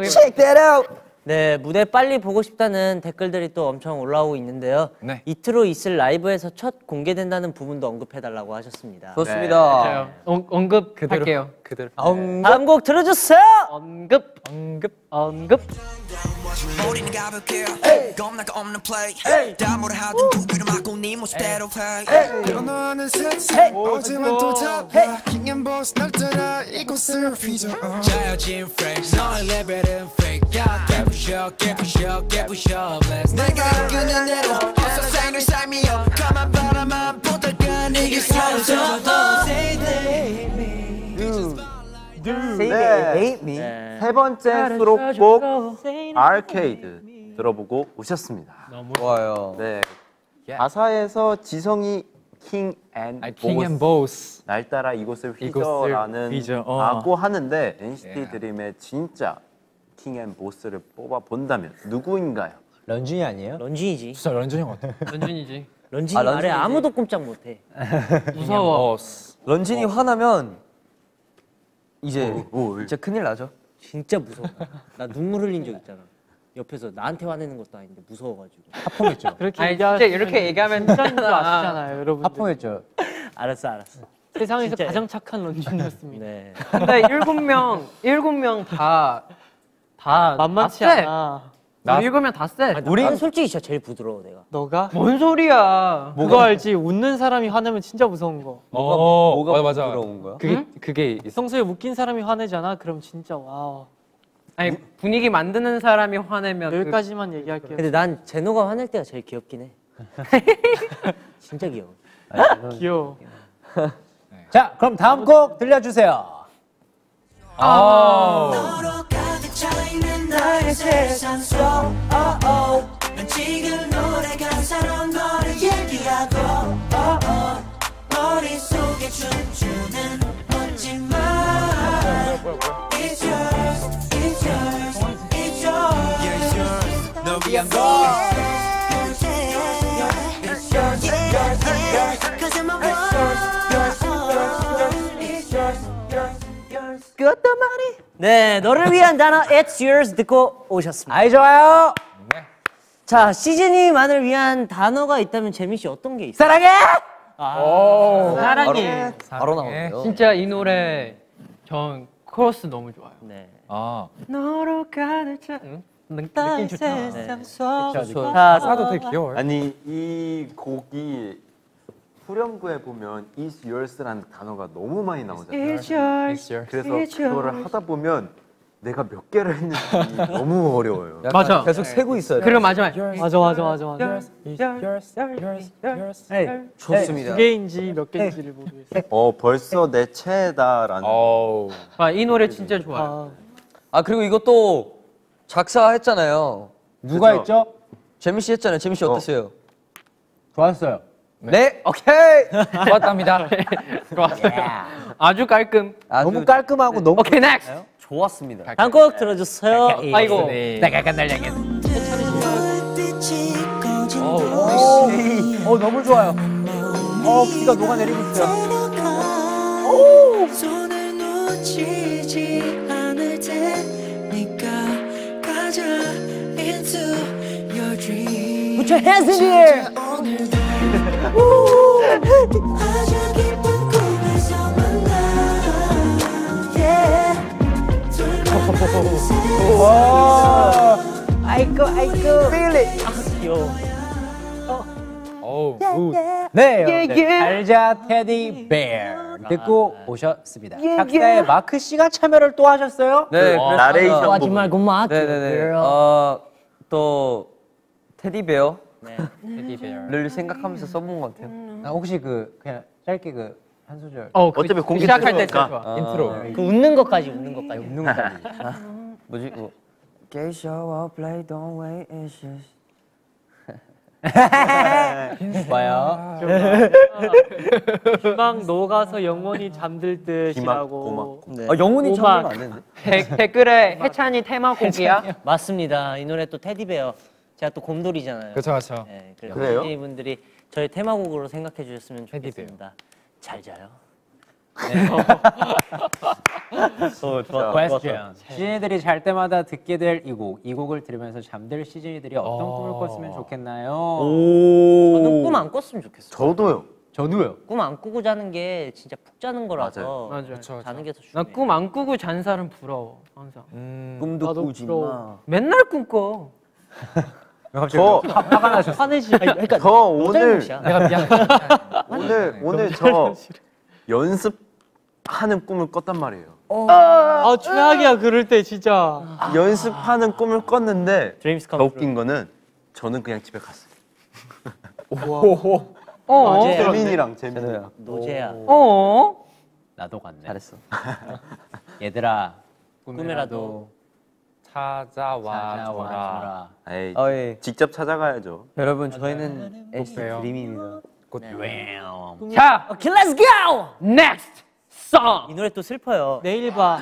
Check that out! 네, 무대 빨리 보고 싶다는 댓글들이 또 엄청 올라오고 있는데요. 네. 이틀 후 있을 라이브에서 첫 공개된다는 부분도 언급해달라고 하셨습니다. 좋습니다. 네. 언급할게요. 그대로. 네. 언급. 다음 곡 들어주세요! 언급. 세 번째 수록곡 Arcade 들어보고 오셨습니다. 너무 좋아요. 네. 가사에서 지성이 King and Boss 날 따라 이곳을 휘저라는 라고 하는데 NCT 드림의 진짜 King and Boss를 뽑아본다면 누구인가요? 런쥔이 아니에요? 런쥔이지. 진짜 런쥔이 같아. 런쥔이지. 런쥔이 말에 아무도 꼼짝 못해. 무서워. 런쥔이 화나면 이제 진짜 큰일 나죠. 진짜 무서워. 나 눈물 흘린 적 있잖아. 옆에서 나한테 화내는 것도 아닌데 무서워가지고. 하품했죠. 그렇게 진짜 이렇게 얘기하면 짠 줄 아시잖아요, 여러분. 하품했죠. 알았어. 세상에서 가장 착한 런쥔이었습니다. 네. 근데 7명 다 만만치 않아. 나 읽으면 다 쎄. 우리는 솔직히 진짜 제일 부드러워 내가. 너가? 뭔 소리야? 뭐가 알지? 웃는 사람이 화내면 진짜 무서운 거. 뭐가 부드러운 거야? 그게 성수에 웃긴 사람이 화내잖아. 그럼 진짜 와. 아니 분위기 만드는 사람이 화내면 여기까지만 얘기할게요. 근데 난 제노가 화낼 때가 제일 귀엽긴 해. 진짜 귀여워. 귀여워. 자, 그럼 다음 곡 들려주세요. 나의 세상 속 난 지금 노래 가사로 너를 얘기하고 머릿속에 춤추는 멋진 말 It's yours, it's yours, it's yours Yeah, it's yours, 너 위한 걸 It's yours, it's yours, it's yours Cause I'm a one It's yours, yours, yours 그것도 말이 네, 너를 위한 단어 It's yours 듣고 오셨습니다. 아이 좋아요. 네. 자, 시즈니만을 위한 단어가 있다면 재민 씨 어떤 게 있어요? 사랑해. 사랑해. 바로 나오네요. 진짜 이 노래 전 코러스 너무 좋아요. 네. 너로 가득 찬 느낌 좋다. 그쵸. 다 사도 되게 귀여워요. 아니 이 곡이 후렴구에 보면 It's yours라는 단어가 너무 많이 나오잖아요. It's yours. 그래서 그거를 하다 보면 내가 몇 개를 했는지 너무 어려워요. 맞아. 계속 세고 있어요. 그리고 마지막. 맞아. Yours. 네, 좋습니다. 두 개인지 몇 개인지를 모르겠어요. 벌써 내 최애다라는. 이 노래 진짜 좋아요. 그리고 이것도 작사했잖아요. 누가 했죠? 재민 씨 했잖아요. 재민 씨 어땠어요? 좋았어요. 네, 오케이! 좋았답니다. 좋았어요. 아주 깔끔. 너무 깔끔하고 너무. 오케이, 넥스트! 좋았습니다. 다음 곡 들어주세요. 아이고. 너무 좋아요. 비가 녹아내리고 있어요. 손을 놓치지 않을 테니까 가자 into your dream. Put your hands in the air! 아주 깊은 꿈에서 만나 돌아가는 세상에서 아이고 Feel it! 귀여워. 네, 알자 테디 베어 듣고 오셨습니다. 작사에 마크 씨가 참여를 또 하셨어요? 네, 나레이션 하지 말고 마크. 네네네. 또 테디 베어. 를 생각하면서 써본 것 같아요. 혹시 그냥 짧게 한 소절. 어차피 공개 시작할 때 좋아. 인트로. 그 웃는 것까지. 뭐지? Gay show up, play, don't wait, it's just. 봐요. 기막 녹아서 영혼이 잠들 듯이라고. 영혼이 잠들면 안 되는데. 댓글에 해찬이 테마곡이야? 맞습니다. 이 노래 또 테디베어. 제가 또 곰돌이잖아요. 그렇죠. 네, 그래요? 분들이 저희 테마곡으로 생각해 주셨으면 좋겠습니다. 잘 자요. 네. Question. 시즌이들이 잘 때마다 듣게 될 이 곡, 이 곡을 들으면서 잠들 시즌이들이 어떤 꿈을 꿨으면 좋겠나요? 저는 꿈 안 꿨으면 좋겠어요. 저도요. 저도요. 꿈 안 꾸고 자는 게 진짜 푹 자는 거라서. 맞아요. 맞아요. 자는 게 더 중요해. 나 꿈 안 꾸고 잔 사람 부러워. 항상. 꿈도 꾸지 마. 맨날 꿈꿔. 저 화가 나셨어. 화내시네. 그러니까 저 오늘 내가 미안해. 오늘 저 연습하는 꿈을 꿨단 말이에요. 아 최악이야 그럴 때 진짜. 연습하는 꿈을 꿨는데 더 웃긴 거는 저는 그냥 집에 갔어요. 오호. 재민이랑 노재야. 나도 갔네. 잘했어. 얘들아 꿈이라도 찾아와줘라. 에이, 직접 찾아가야죠. 여러분 저희는 NCT 드림입니다. 자, okay, let's go. Next song. 이 노래 또 슬퍼요. 내일 봐.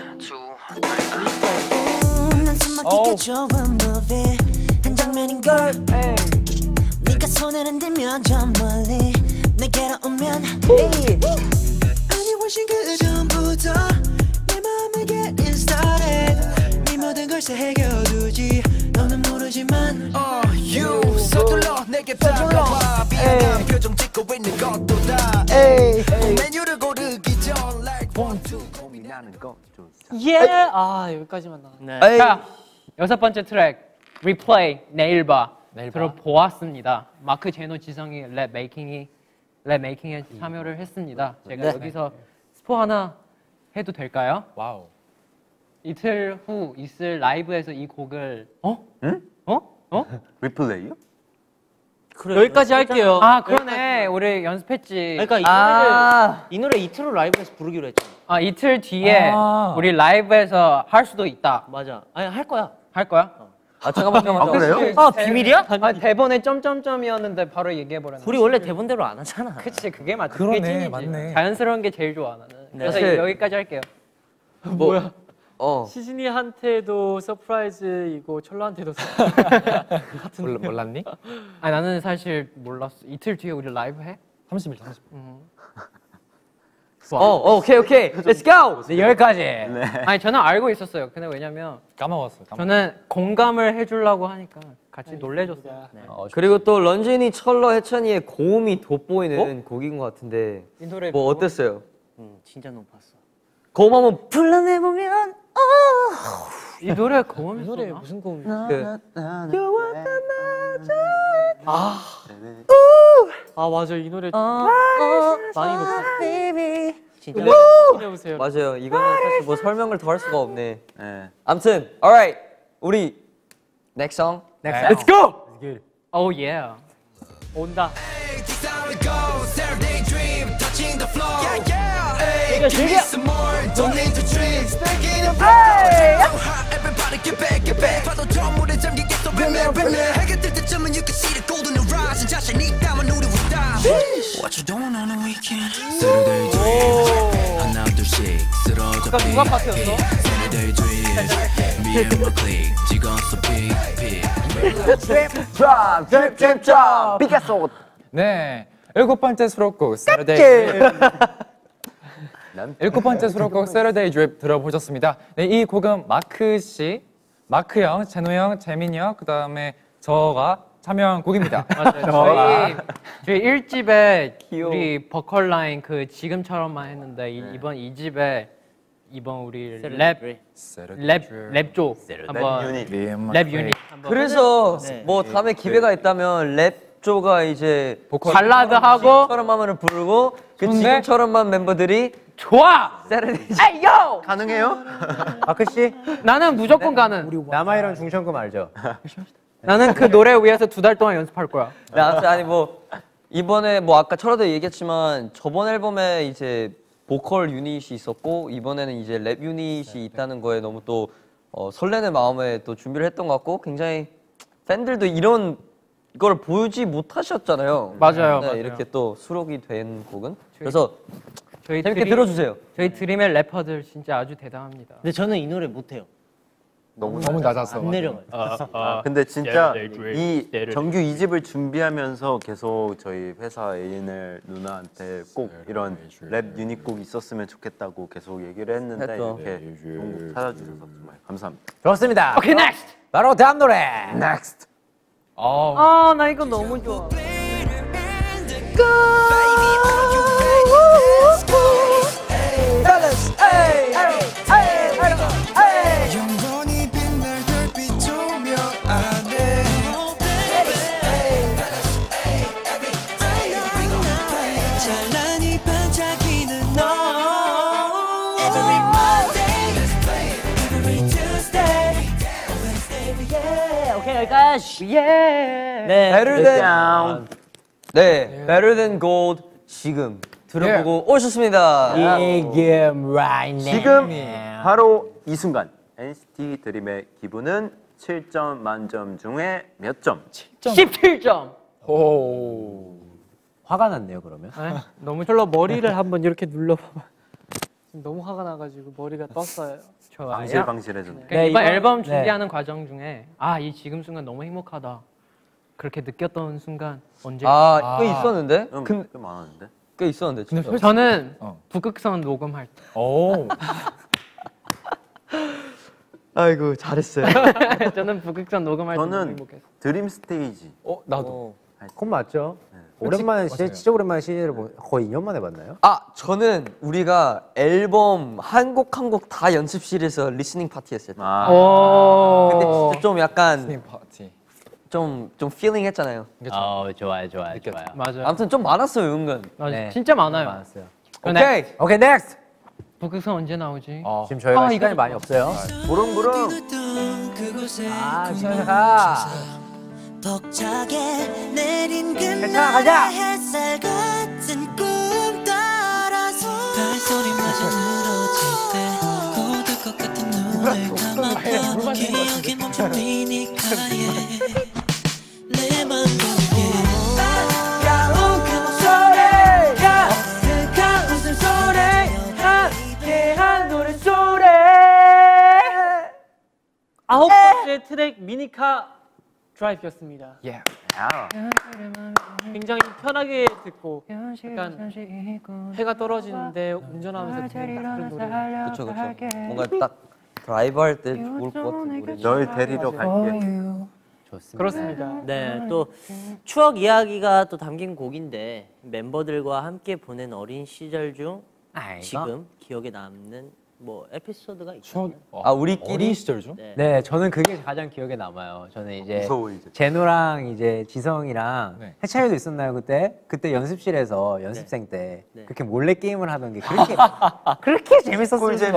Yeah. 아 여기까지만 나. 네. 자 여섯 번째 트랙 Replay 내일 봐 들어보았습니다. 마크 제노 지성이 랩 메이킹에 참여를 했습니다. 제가 여기서 스포 하나 해도 될까요? 와우. 이틀 후 있을 라이브에서 이 곡을 리플레이요? 그래, 여기까지 할게요. 아 그러네. 우리 연습했지. 그러니까 이 노래 이틀 후 라이브에서 부르기로 했잖아. 아 이틀 뒤에 우리 라이브에서 할 수도 있다. 맞아. 아니 할 거야. 할 거야? 아 잠깐만. 아 그래요? 아 비밀이야? 아 대본에 점점점이었는데 바로 얘기해버렸네. 우리 원래 대본대로 안 하잖아. 그치 그게 맞지. 그러네 맞네. 자연스러운 게 제일 좋아 나는. 그래서 여기까지 할게요. 뭐야? 시진이한테도 서프라이즈이고 철러한테도 서프라이즈. 몰랐니? 아니 나는 사실 몰랐어. 이틀 뒤에 우리 라이브 해? 30일. 오케이. Let's go. 네, 여기까지. 네. 아니 저는 알고 있었어요. 근데 왜냐면 까먹었어요. 저는 공감을 해주려고 하니까 같이 놀래줬어요. 네. 그리고 또 런쥔이, 철러, 해찬이의 고음이 돋보이는 곡인 것 같은데 이 노래 뭐 어땠어요? 진짜 높았어. 고음 한번 불러내보면 이 노래 고음이 있었나? 이 노래 무슨 고음이 있었나? 아 맞아 이 노래 많이 높았어. 진짜 해보세요. 맞아요. 이거는 사실 뭐 설명을 더 할 수가 없네. 아무튼 alright 우리 next song let's go. Oh yeah 온다. 네, 7번째 수록곡 Saturday Dream. 7번째 수록곡 Saturday Drip 들어보셨습니다. 네, 이 곡은 마크 씨, 마크 형, 제노 형, 재민 형, 그 다음에 저가 참여한 곡입니다. 맞아요. 저희 1집에 우리 버컬 라인 그 지금처럼만 했는데 이번 2집에 이번 우리 랩조 한번 랩 유닛. 그래서 뭐 다음에 기회가 있다면 랩조가 이제 발라드 하고 지금처럼만을 부르고 그 지금처럼만 멤버들이 좋아! 에이요! 가능해요? 마크 씨? 나는 무조건 가능. 남아이런 중천금 알죠? 나는 그 노래 위해서 2달 동안 연습할 거야. 아니 뭐 이번에 뭐 아까 철아도 얘기했지만 저번 앨범에 이제 보컬 유닛이 있었고 이번에는 이제 랩 유닛이 있다는 거에 너무 또 설레는 마음에 또 준비를 했던 것 같고 굉장히 팬들도 이런 이걸 보지 못하셨잖아요. 맞아요. 네, 맞아요. 이렇게 또 수록이 된 곡은 그래서 재밌게 들어주세요. 저희 드림의 래퍼들 진짜 아주 대단합니다. 근데 저는 이 노래 못해요. 너무 낮아서 안 내려가요. 근데 진짜 이 정규 2집을 준비하면서 계속 저희 회사 A&L 누나한테 꼭 이런 랩 유닛곡 있었으면 좋겠다고 계속 얘기를 했는데 이렇게 찾아주셔서 정말 감사합니다. 좋습니다. 오케이, 넥스트! 바로 다음 노래! 넥스트! 아, 나 이거 너무 좋아. Yeah. 네, Better than 네, Better than Gold 지금 들어보고 오셨습니다. 지금 right now. 지금 바로 이 순간 NCT 드림의 기분은 7점 만점 중에 몇 점? 17점. 오. 화가 났네요, 그러면. 네, 너무 별로 머리를 한번 이렇게 눌러봐봐. 지금 너무 화가 나가지고 머리가 떴어요. 방실방실해졌네. 네, 이번 앨범 준비하는 과정 중에 이 지금 순간 너무 행복하다 그렇게 느꼈던 순간 언제? 꽤 있었는데? 꽤 많았는데? 꽤 있었는데 진짜. 근데 저는 북극선 녹음할 때 아이고 잘했어요. 저는 북극선 녹음할 때 너무 행복했어요. 드림 스테이지 나도 그건 맞죠? 네. 오랜만에 진짜 오랜만에 CJ를 거의 2년 만에 봤나요? 저는 우리가 앨범 한 곡 한 곡 다 연습실에서 리스닝 파티 했어요. 근데 진짜 좀 약간 좀 필링 했잖아요. 좋아요. 맞아요. 아무튼 좀 많았어요, 은근. 진짜 많아요. 많았어요. 오케이, 넥스트! 북극선 언제 나오지? 지금 저희가 시간이 많이 없어요. 보름보름! 시원하다! 벅차게 내린 그날의 햇살 같은 꿈 따라서 발소리마저 늘어질 때 고독 것 같은 눈을 감았던 기억이 멈춘 미니카에 내 맘 속에 따가운 금소리가 뜨거운 웃음소리 함께한 노래소리 9번째 트랙 미니카 드라이브였습니다. 굉장히 편하게 듣고 약간 해가 떨어지는데 운전하면서 듣는 그런 노래. 그쵸. 뭔가 딱 드라이브 할 때 좋을 것 같은 노래. 널 데리러 갈게. 좋습니다. 그렇습니다. 네, 또 추억 이야기가 또 담긴 곡인데 멤버들과 함께 보낸 어린 시절 중 지금 기억에 남는 뭐 에피소드가 있나요? 우리끼리 시절 중? 네, 저는 그게 가장 기억에 남아요. 저는 이제 제노랑 이제 지성이랑 해찬이도 있었나요 그때? 그때 연습실에서 연습생 때 그렇게 몰래 게임을 하던 게 그렇게 재밌었을 것 같아요.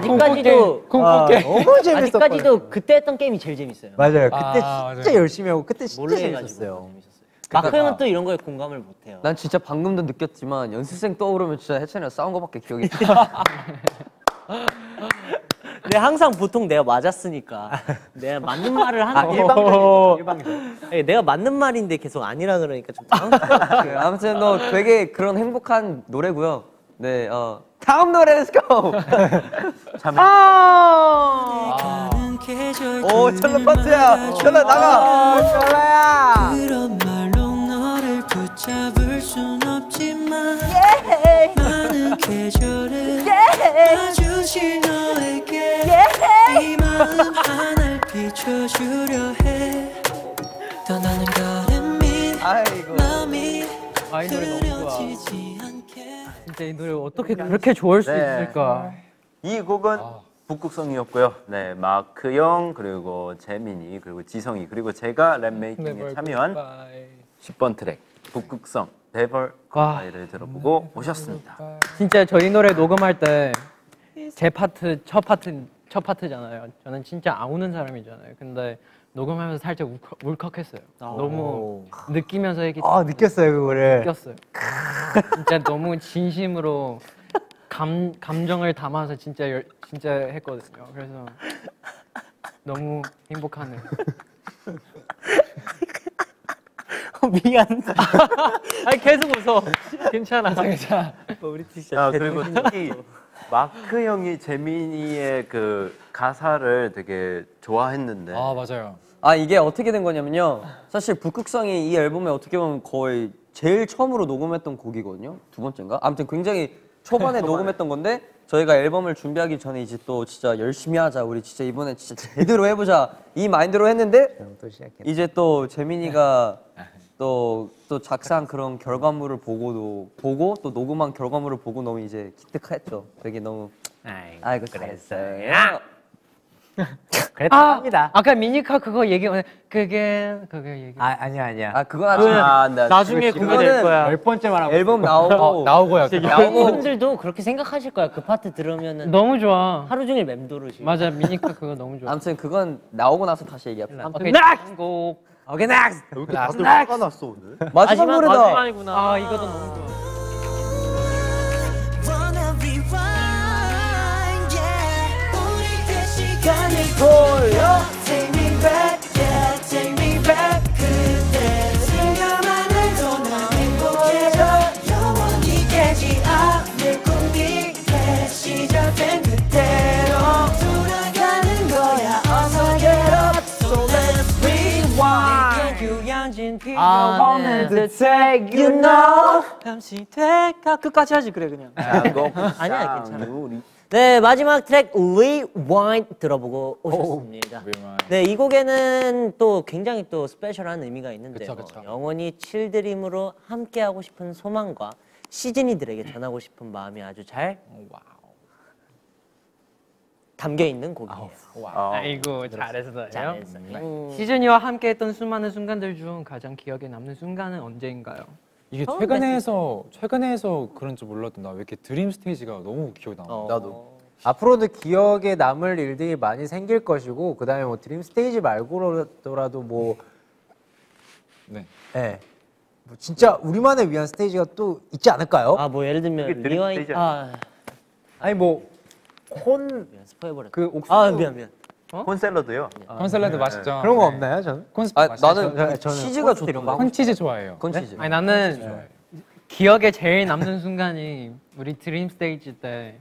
너무 재밌었거든요. 아직까지도 그때 했던 게임이 제일 재밌어요. 맞아요. 그때 진짜 열심히 하고 그때 진짜 재밌었어요. 마크 형은 또 이런 거에 공감을 못해요. 난 진짜 방금도 느꼈지만 연습생 떠오르면 진짜 해찬이랑 싸운 거밖에 기억이 안 나. 근데 항상 보통 내가 맞았으니까 내가 맞는 말을 하는 일방적이야. 내가 맞는 말인데 계속 아니라 그러니까 좀 당황스러워. 아무튼 되게 그런 행복한 노래고요. 네, 다음 노래 Let's go! 오, 첼로 파트야! 첼로 나가! 첼로야! 그런 말로 너를 붙잡을 순 없지만 많은 계절을 봐주신 너에게 이 마음 하나를 비춰주려 해 떠나는 걸음이 마음이 흐려지지 않게 진짜 이 노래 어떻게 그렇게 좋아할 수 있을까. 이 곡은 북극성이었고요. 네, 마크 형, 그리고 재민이, 그리고 지성이, 그리고 제가 랩 메이킹에 참여한 10번 트랙 북극성 Never Goodbye를 들어보고 오셨습니다. 진짜 저희 노래 녹음할 때 제 파트, 첫 파트잖아요. 저는 진짜 안 우는 사람이잖아요. 근데 녹음하면서 살짝 울컥했어요. 너무 느끼면서 얘기. 느꼈어요, 그거를. 느꼈어요. 진짜 너무 진심으로 감정을 담아서 진짜 했거든요. 그래서 너무 행복하네요. 미안. 계속 웃어. 괜찮아. 우리 티셔츠. 그리고 특히 마크 형이 재민이의 그 가사를 되게 좋아했는데. 아 맞아요. 아 이게 어떻게 된 거냐면요. 사실 북극성이 이 앨범에 어떻게 보면 거의 제일 처음으로 녹음했던 곡이거든요. 두 번째인가? 아무튼 굉장히 초반에 녹음했던 건데 저희가 앨범을 준비하기 전에 이제 또 진짜 열심히 하자. 우리 진짜 이번에 진짜 제대로 해보자. 이 마인드로 했는데 이제 또 재민이가 또 작사한 그런 결과물을 보고 또 녹음한 결과물을 보고 너무 이제 기특했죠. 되게 너무 아이고 잘했어요. 그랬다 합니다. 아까 미니카 그거 얘기 그게 얘기. 아 아니야. 아 그건 나중에 공개될 거야. 열 번째 말하고. 앨범 나오고 분들도 그렇게 생각하실 거야. 그 파트 들으면은 너무 좋아. 하루 종일 맴도르지. 맞아 미니카 그거 너무 좋아. 아무튼 그건 나오고 나서 다시 얘기합시다. 오케이. 오케이 넥스! 왜 이렇게 다들 화가 났어 오늘? 마지막 노래다! 아 이거도 너무 좋아. I wanted to take you now. 잠시 될까 끝까지 하지 그래 그냥. 아니야 괜찮아. 네 마지막 트랙 Rewind 들어보고 오셨습니다. 네 이 곡에는 또 굉장히 또 스페셜한 의미가 있는데요. 영원히 칠드림으로 함께하고 싶은 소망과 시즈니들에게 전하고 싶은 마음이 아주 잘 담겨있는 곡이에요. 아이고 잘했어요. 시즈니와 함께했던 수많은 순간들 중 가장 기억에 남는 순간은 언제인가요? 이게 최근에 해서 그런지 몰랐던 나 왜 이렇게 드림 스테이지가 너무 기억에 남아. 나도 앞으로도 기억에 남을 일들이 많이 생길 것이고 그 다음에 뭐 드림 스테이지 말고라도 뭐 네. 뭐 진짜 우리만을 위한 스테이지가 또 있지 않을까요? 아 뭐 예를 들면 리와인 아니 뭐 스포해버렸다. 그 옥수수. 아 미안. 어? 콘샐러드요. 콘샐러드 맛있죠. 그런 거 없나요, 저는? 저는 치즈가 좋더라고요. 콘치즈 좋아해요. 콘치즈. 네? 아니 나는 기억에 제일 남는 순간이 우리 드림 스테이지 때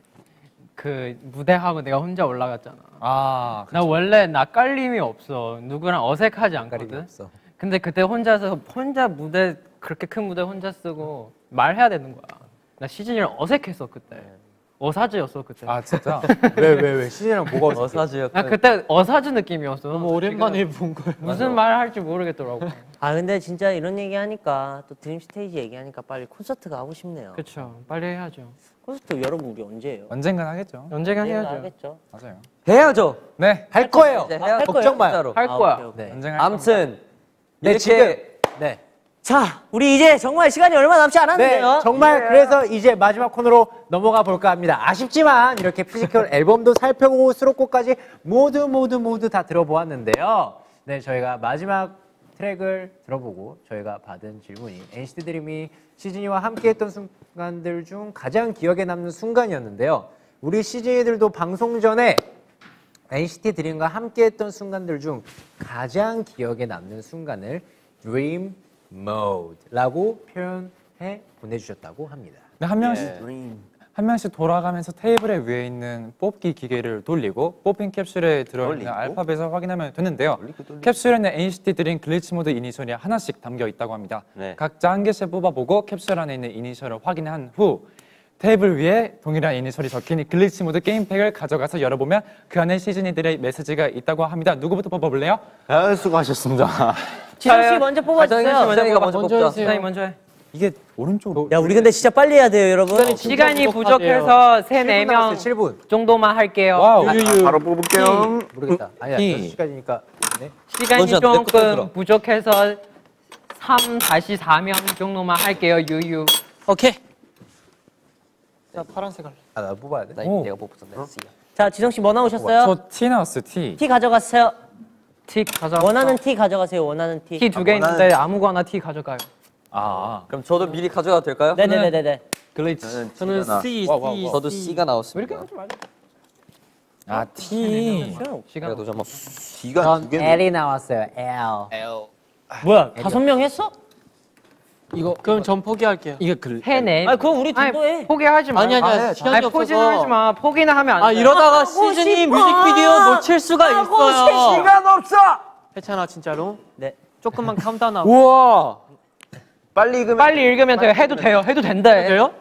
그 무대하고 내가 혼자 올라갔잖아. 아. 그치. 나 원래 낯깔림이 없어. 누구랑 어색하지 않거든. 없어. 근데 그때 혼자 무대 그렇게 큰 무대 혼자 쓰고 말해야 되는 거야. 나 시즌이랑 어색했어 그때. 어사즈였어 그때. 아 진짜? 왜 시즈랑 뭐가 어사즈였어? 나 그때 어사즈 느낌이었어. 너무 오랜만에 본 거야. 무슨 말 할지 모르겠더라고. 아 근데 진짜 이런 얘기 하니까 또 드림 스테이지 얘기하니까 빨리 콘서트가 하고 싶네요. 그렇죠. 빨리 해야죠. 콘서트 여러분 우리 언제 해요? 언젠간 하겠죠. 언젠간 해야죠. 맞아요. 해야죠. 네. 할 거예요. 걱정 마요. 할 거야. 아무튼 이렇게 네. 자, 우리 이제 정말 시간이 얼마 남지 않았는데요. 네, 정말 그래서 이제 마지막 코너로 넘어가 볼까 합니다. 아쉽지만 이렇게 피지컬 앨범도 살펴보고 수록곡까지 모두 다 들어보았는데요. 네, 저희가 마지막 트랙을 들어보고 저희가 받은 질문이 NCT 드림이 시즈니와 함께했던 순간들 중 가장 기억에 남는 순간이었는데요. 우리 시즈니들도 방송 전에 NCT 드림과 함께했던 순간들 중 가장 기억에 남는 순간을 Dream Mode라고 표현해 보내주셨다고 합니다. 네, 한 명씩 돌아가면서 테이블에 위에 있는 뽑기 기계를 돌리고 뽑힌 캡슐에 들어있는 알파벳을 확인하면 되는데요. 캡슐에는 NCT 드림 글리치 모드 이니셜이 하나씩 담겨 있다고 합니다. 네. 각자 한 개씩 뽑아보고 캡슐 안에 있는 이니셜을 확인한 후 테이블 위에 동일한 이니셜이 적힌 글리치 모드 게임팩을 가져가서 열어보면 그 안에 시즈니들의 메시지가 있다고 합니다. 누구부터 뽑아볼래요? 수고하셨습니다. 지성 씨 먼저 뽑아주세요. 지성이 먼저 해. 이게 오른쪽으로. 야 우리 근데 진짜 빨리 해야 돼요 여러분. 시간이 부족해서 3-4명 정도만 할게요. 와우. 바로 뽑을게요. 모르겠다. 아니야 6시까지니까. 네. 시간이 조금 부족해서 3-4명 정도만 할게요. 유유. 오케이. 자 파란색 할래. 아 나 뽑아야 돼? 내가 뽑았었네. 자 지성 씨 뭐 나오셨어요? 저 T 나왔어요. T 가져갔어요. T 가져. 원하는 T 가져가세요. 원하는 T. T 두 개 있는데 아무거나 T 가져가요. 아 그럼 저도 미리 가져가도 될까요? 네네네네. 글리치. 저는 C. 저도 C가 나왔습니다. 왜 이렇게 하지 말아. 아 T. C가 도저히 T가 두 개. L이 나왔어요. L. 뭐야 5명 했어? 이거 그럼 전 포기할게요. 이게 그 해내. 아 그거 우리 둘도 해. 포기하지 마. 아니 시간이 없어서. 포기는 하지 마. 포기는 하면 안 돼. 아 이러다가 시즌이 뮤직비디오 놓칠 수가 있어요. 시간 없어. 해찬아 진짜로? 네. 조금만 캄다운하고. 우와. 빨리 읽으면 돼요. 해도 돼요. 해도 된다. 돼요?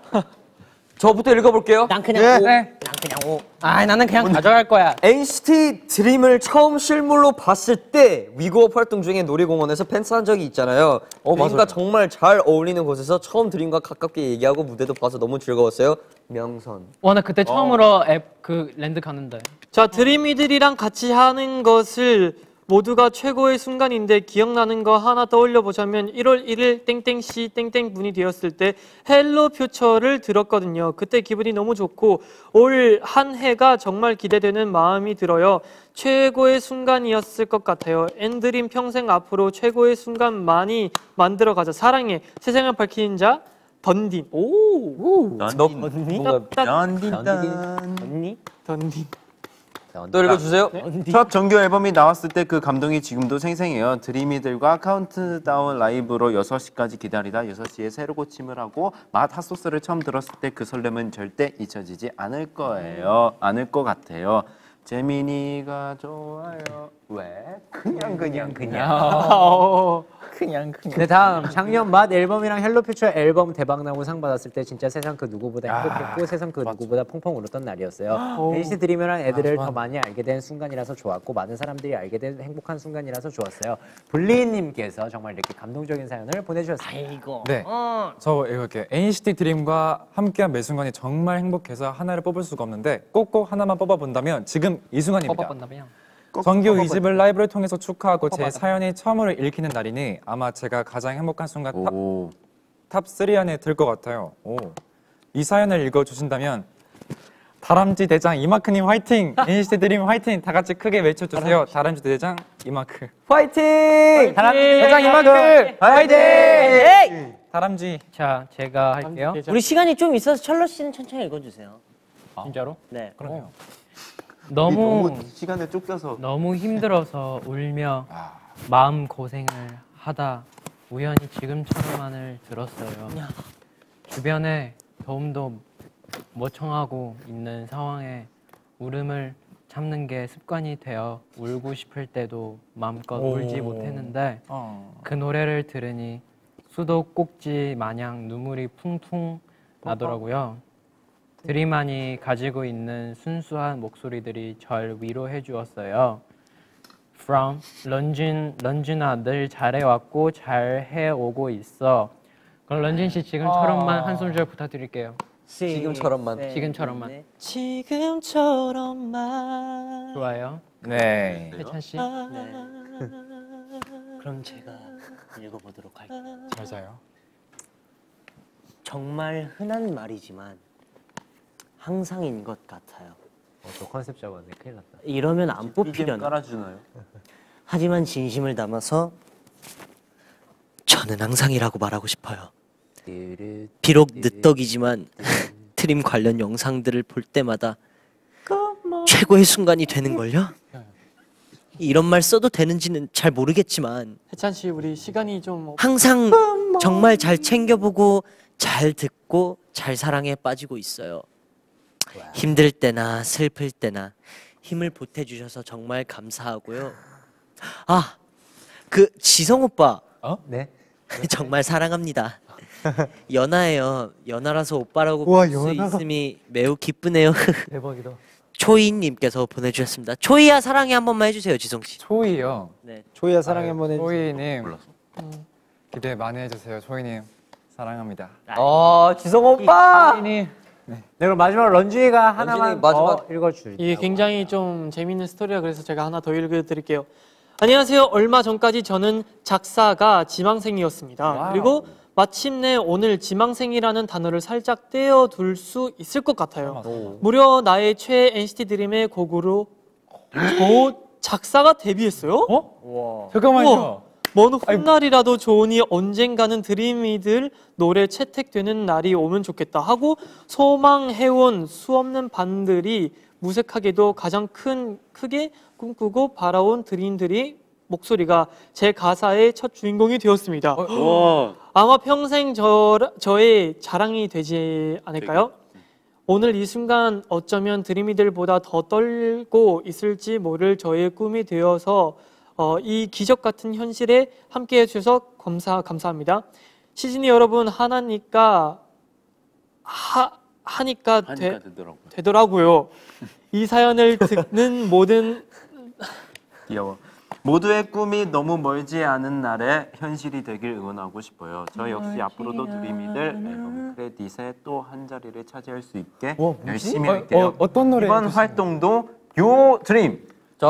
저부터 읽어볼게요. 난 그냥 예. 오. 네. 난 그냥 오. 아, 나는 그냥 가져갈 거야. NCT 드림을 처음 실물로 봤을 때 위고업 활동 중에 놀이공원에서 팬싸한 적이 있잖아요. 드림과 정말 잘 어울리는 곳에서 처음 드림과 가깝게 얘기하고 무대도 봐서 너무 즐거웠어요. 명선. 와, 나 그때 처음으로 앱 그 랜드 가는데. 자, 드림이들이랑 같이 하는 것을 모두가 최고의 순간인데 기억나는 거 하나 떠올려 보자면 1월 1일 땡땡시 땡땡 분이 되었을 때 헬로 퓨처를 들었거든요. 그때 기분이 너무 좋고 올 한 해가 정말 기대되는 마음이 들어요. 최고의 순간이었을 것 같아요. 엔드림 평생 앞으로 최고의 순간 많이 만들어 가자. 사랑해. 세상을 밝히는 자 던딘. 오. 던딘. 또 읽어주세요. 네? 첫 정규 앨범이 나왔을 때 그 감동이 지금도 생생해요. 드림이들과 카운트다운 라이브로 6시까지 기다리다 6시에 새로 고침을 하고 맛 핫소스를 처음 들었을 때 그 설렘은 절대 잊혀지지 않을 거예요. 않을 것 같아요. 재민이가 좋아요. 왜? 그냥. 네, 다음 작년 맛 앨범이랑 헬로퓨처 앨범 대박나고 상 받았을 때 진짜 세상 그 누구보다 행복했고 세상 그 누구보다 펑펑 울었던 날이었어요. NCT 드림이랑 애들을 더 많이 알게 된 순간이라서 좋았고 많은 사람들이 알게 된 행복한 순간이라서 좋았어요. 블리님께서 정말 이렇게 감동적인 사연을 보내주셨습니다. 아이고. 네, 저 이렇게 NCT 드림과 함께한 매 순간이 정말 행복해서 하나를 뽑을 수가 없는데 꼭꼭 하나만 뽑아본다면 지금 이 순간입니다. 정규 2집을 라이브를 통해서 축하하고 제 사연이 처음으로 읽히는 날이니 아마 제가 가장 행복한 순간 탑3 안에 들 것 같아요. 오. 이 사연을 읽어주신다면 다람쥐 대장 이마크님 화이팅! NCT 드림 화이팅! 다 같이 크게 외쳐주세요. 다람쥐 대장 이마크 화이팅! 화이팅! 다람쥐 대장 이마크 화이팅! 화이팅! 다람쥐. 자, 제가 할게요. 우리 시간이 좀 있어서 첼로 씨는 천천히 읽어주세요. 아, 진짜로? 네. 그럼요. 너무 시간에 쫓겨서 너무 힘들어서 울며 마음 고생을 하다 우연히 지금처럼만을 들었어요. 주변에 도움도 못 청하고 있는 상황에 울음을 참는 게 습관이 되어 울고 싶을 때도 마음껏 울지 못했는데 그 노래를 들으니 수도꼭지 마냥 눈물이 퉁퉁 나더라고요. 드림만이 가지고 있는 순수한 목소리들이 절 위로해 주었어요. From 런준아 늘 잘해왔고 잘해오고 있어. 그럼 런준 씨 지금처럼만 한 소절 부탁드릴게요. 지금처럼만. 지금처럼만. 좋아요. 네. 해찬 씨. 네. 그럼 제가 읽어보도록 할게요. 잘 자요. 정말 흔한 말이지만. 항상인 것 같아요. 저 컨셉 잡았네. 큰일 났다. 이러면 안 뽑히려나. 깔아주나요? 하지만 진심을 담아서 저는 항상이라고 말하고 싶어요. 비록 늦덕이지만 드림 관련 영상들을 볼 때마다 최고의 순간이 되는걸요? 이런 말 써도 되는지는 잘 모르겠지만 해찬 씨 우리 시간이 좀 항상 정말 잘 챙겨보고 잘 듣고 잘 사랑에 빠지고 있어요. 힘들 때나 슬플 때나 힘을 보태주셔서 정말 감사하고요. 아, 그 지성 오빠. 네. 정말 사랑합니다. 연하예요. 연하라서 오빠라고 볼 수 있음이 매우 기쁘네요. 대박이다. 초이님께서 보내주셨습니다. 초이야 사랑해 한 번만 해주세요, 지성 씨. 초이요. 네. 초이야 사랑해 한 번 해주세요. 초이님 기대 많이 해주세요. 초이님 사랑합니다. 지성 오빠. 초이님. 네. 네, 그럼 마지막으로 런쥔이가 하나만 더 읽어주세요. 이게 굉장히 좀 재밌는 스토리라 그래서 제가 하나 더 읽어드릴게요. 안녕하세요. 얼마 전까지 저는 작사가 지망생이었습니다. 와우. 그리고 마침내 오늘 지망생이라는 단어를 살짝 떼어둘 수 있을 것 같아요. 무려 나의 최애 NCT 드림의 곡으로 저 작사가 데뷔했어요? 와. 잠깐만요. 먼 훗날이라도 좋으니 언젠가는 드림이들 노래 채택되는 날이 오면 좋겠다 하고 소망해온 수없는 반들이 무색하게도 가장 크게 꿈꾸고 바라온 드림들이 목소리가 제 가사의 첫 주인공이 되었습니다. 아마 평생 저의 자랑이 되지 않을까요? 오늘 이 순간 어쩌면 드림이들보다 더 떨고 있을지 모를 저의 꿈이 되어서 이 기적 같은 현실에 함께해 주셔서 감사합니다. 시즌이 여러분 하니까 되더라고요. 이 사연을 듣는 모두의 꿈이 너무 멀지 않은 날에 현실이 되길 응원하고 싶어요. 저 역시 앞으로도 드림이들 앨범 크레딧에 또 한 자리를 차지할 수 있게 열심히 할게요. 어떤 노래 이번 해주시나요? 활동도 요 드림 저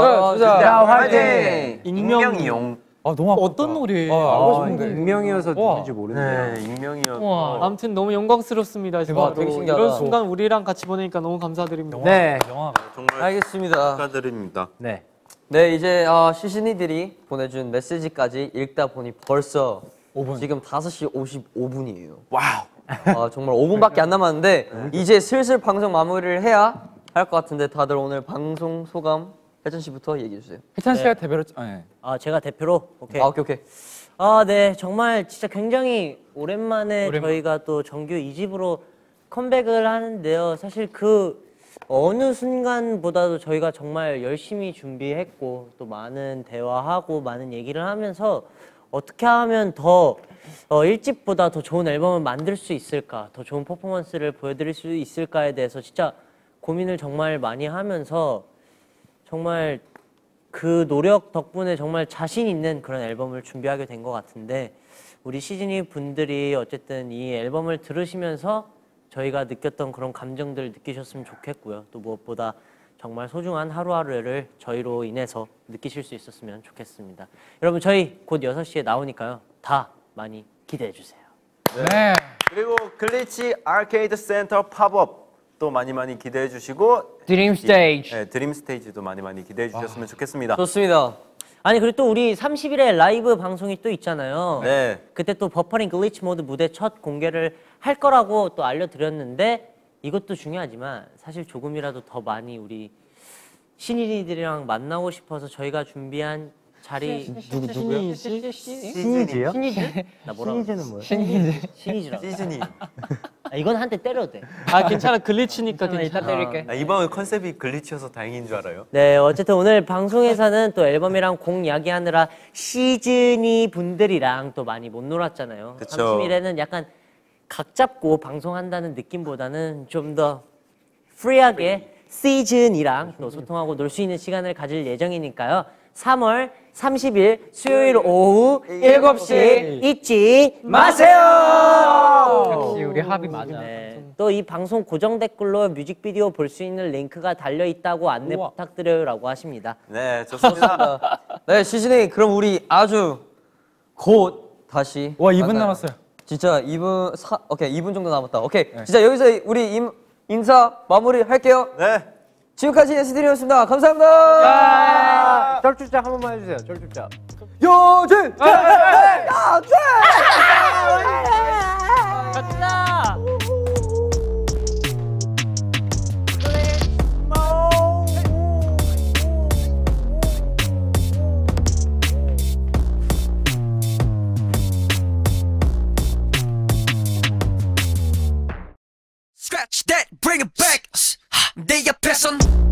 화이팅! 익명이용. 아, 너무 어떤 노래 알고 싶은데 익명이어서 누군지 모르네요. 네, 익명이어서. 아무튼 너무 영광스럽습니다. 대박, 되게 신기하다. 이런 순간 우리랑 같이 보내니까 너무 감사드립니다. 네, 영화 정말 알겠습니다. 축하드립니다. 네. 네, 이제 시신이들이 보내준 메시지까지 읽다 보니 벌써 5분. 지금 5시 55분이에요. 와우. 정말 5분밖에 안 남았는데 이제 슬슬 방송 마무리를 해야 할 것 같은데 다들 오늘 방송 소감 혜찬 씨부터 얘기해 주세요. 혜찬 씨가 대표로 제가 대표로. 오케이. 오케이. 네. 정말 진짜 굉장히 오랜만에 저희가 또 정규 2집으로 컴백을 하는데요. 사실 그 어느 순간보다도 저희가 정말 열심히 준비했고 또 많은 대화하고 많은 얘기를 하면서 어떻게 하면 더 1집보다 더 좋은 앨범을 만들 수 있을까, 더 좋은 퍼포먼스를 보여드릴 수 있을까에 대해서 진짜 고민을 정말 많이 하면서 정말 그 노력 덕분에 정말 자신 있는 그런 앨범을 준비하게 된 것 같은데 우리 시즈니 분들이 어쨌든 이 앨범을 들으시면서 저희가 느꼈던 그런 감정들을 느끼셨으면 좋겠고요. 또 무엇보다 정말 소중한 하루하루를 저희로 인해서 느끼실 수 있었으면 좋겠습니다. 여러분 저희 곧 6시에 나오니까요. 다 많이 기대해 주세요. 네. 그리고 글리치 아케이드 센터 팝업 또 많이 기대해 주시고 드림 스테이지. 네, 드림 스테이지도 많이 기대해 주셨으면 좋겠습니다. 좋습니다. 아니 그리고 또 우리 30일에 라이브 방송이 또 있잖아요. 네. 그때 또 버퍼링 글리치 모드 무대 첫 공개를 할 거라고 또 알려드렸는데 이것도 중요하지만 사실 조금이라도 더 많이 우리 신인이들이랑 만나고 싶어서 저희가 준비한 자리 누구요? 신이지요? 신이지? 나 뭐라고? 신이지는 뭐야? 신이지라고. 시즈니. 이건 한대 때려도 돼. 괜찮아. 글리치니까 괜찮아. 때릴게. 이번 컨셉이 글리치여서 다행인 줄 알아요? 네, 어쨌든 오늘 방송에서는 또 앨범이랑 공 이야기하느라 시즈니 분들이랑 또 많이 못 놀았잖아요. 30일에는 약간 각 잡고 방송한다는 느낌보다는 좀 더 프리하게 시즌이랑 또 소통하고 놀 수 있는 시간을 가질 예정이니까요. 3월 30일 수요일 오후 7시 잊지 마세요. 역시 우리 합이 맞아. 네. 또 이 방송 고정 댓글로 뮤직비디오 볼 수 있는 링크가 달려 있다고 안내 부탁드려요라고 하십니다. 네, 좋습니다. 네, 시즌이 그럼 우리 아주 곧 다시 와 2분 만나요. 남았어요. 진짜 2분 정도 남았다. 오케이. 네. 진짜 여기서 우리 인사 마무리할게요. 네. 지금까지 NCT였습니다. 감사합니다. 절주자 한 번만 해주세요. 절주자. 요진. 요진. 절주자. Scratch that. Bring it back. 내 옆에선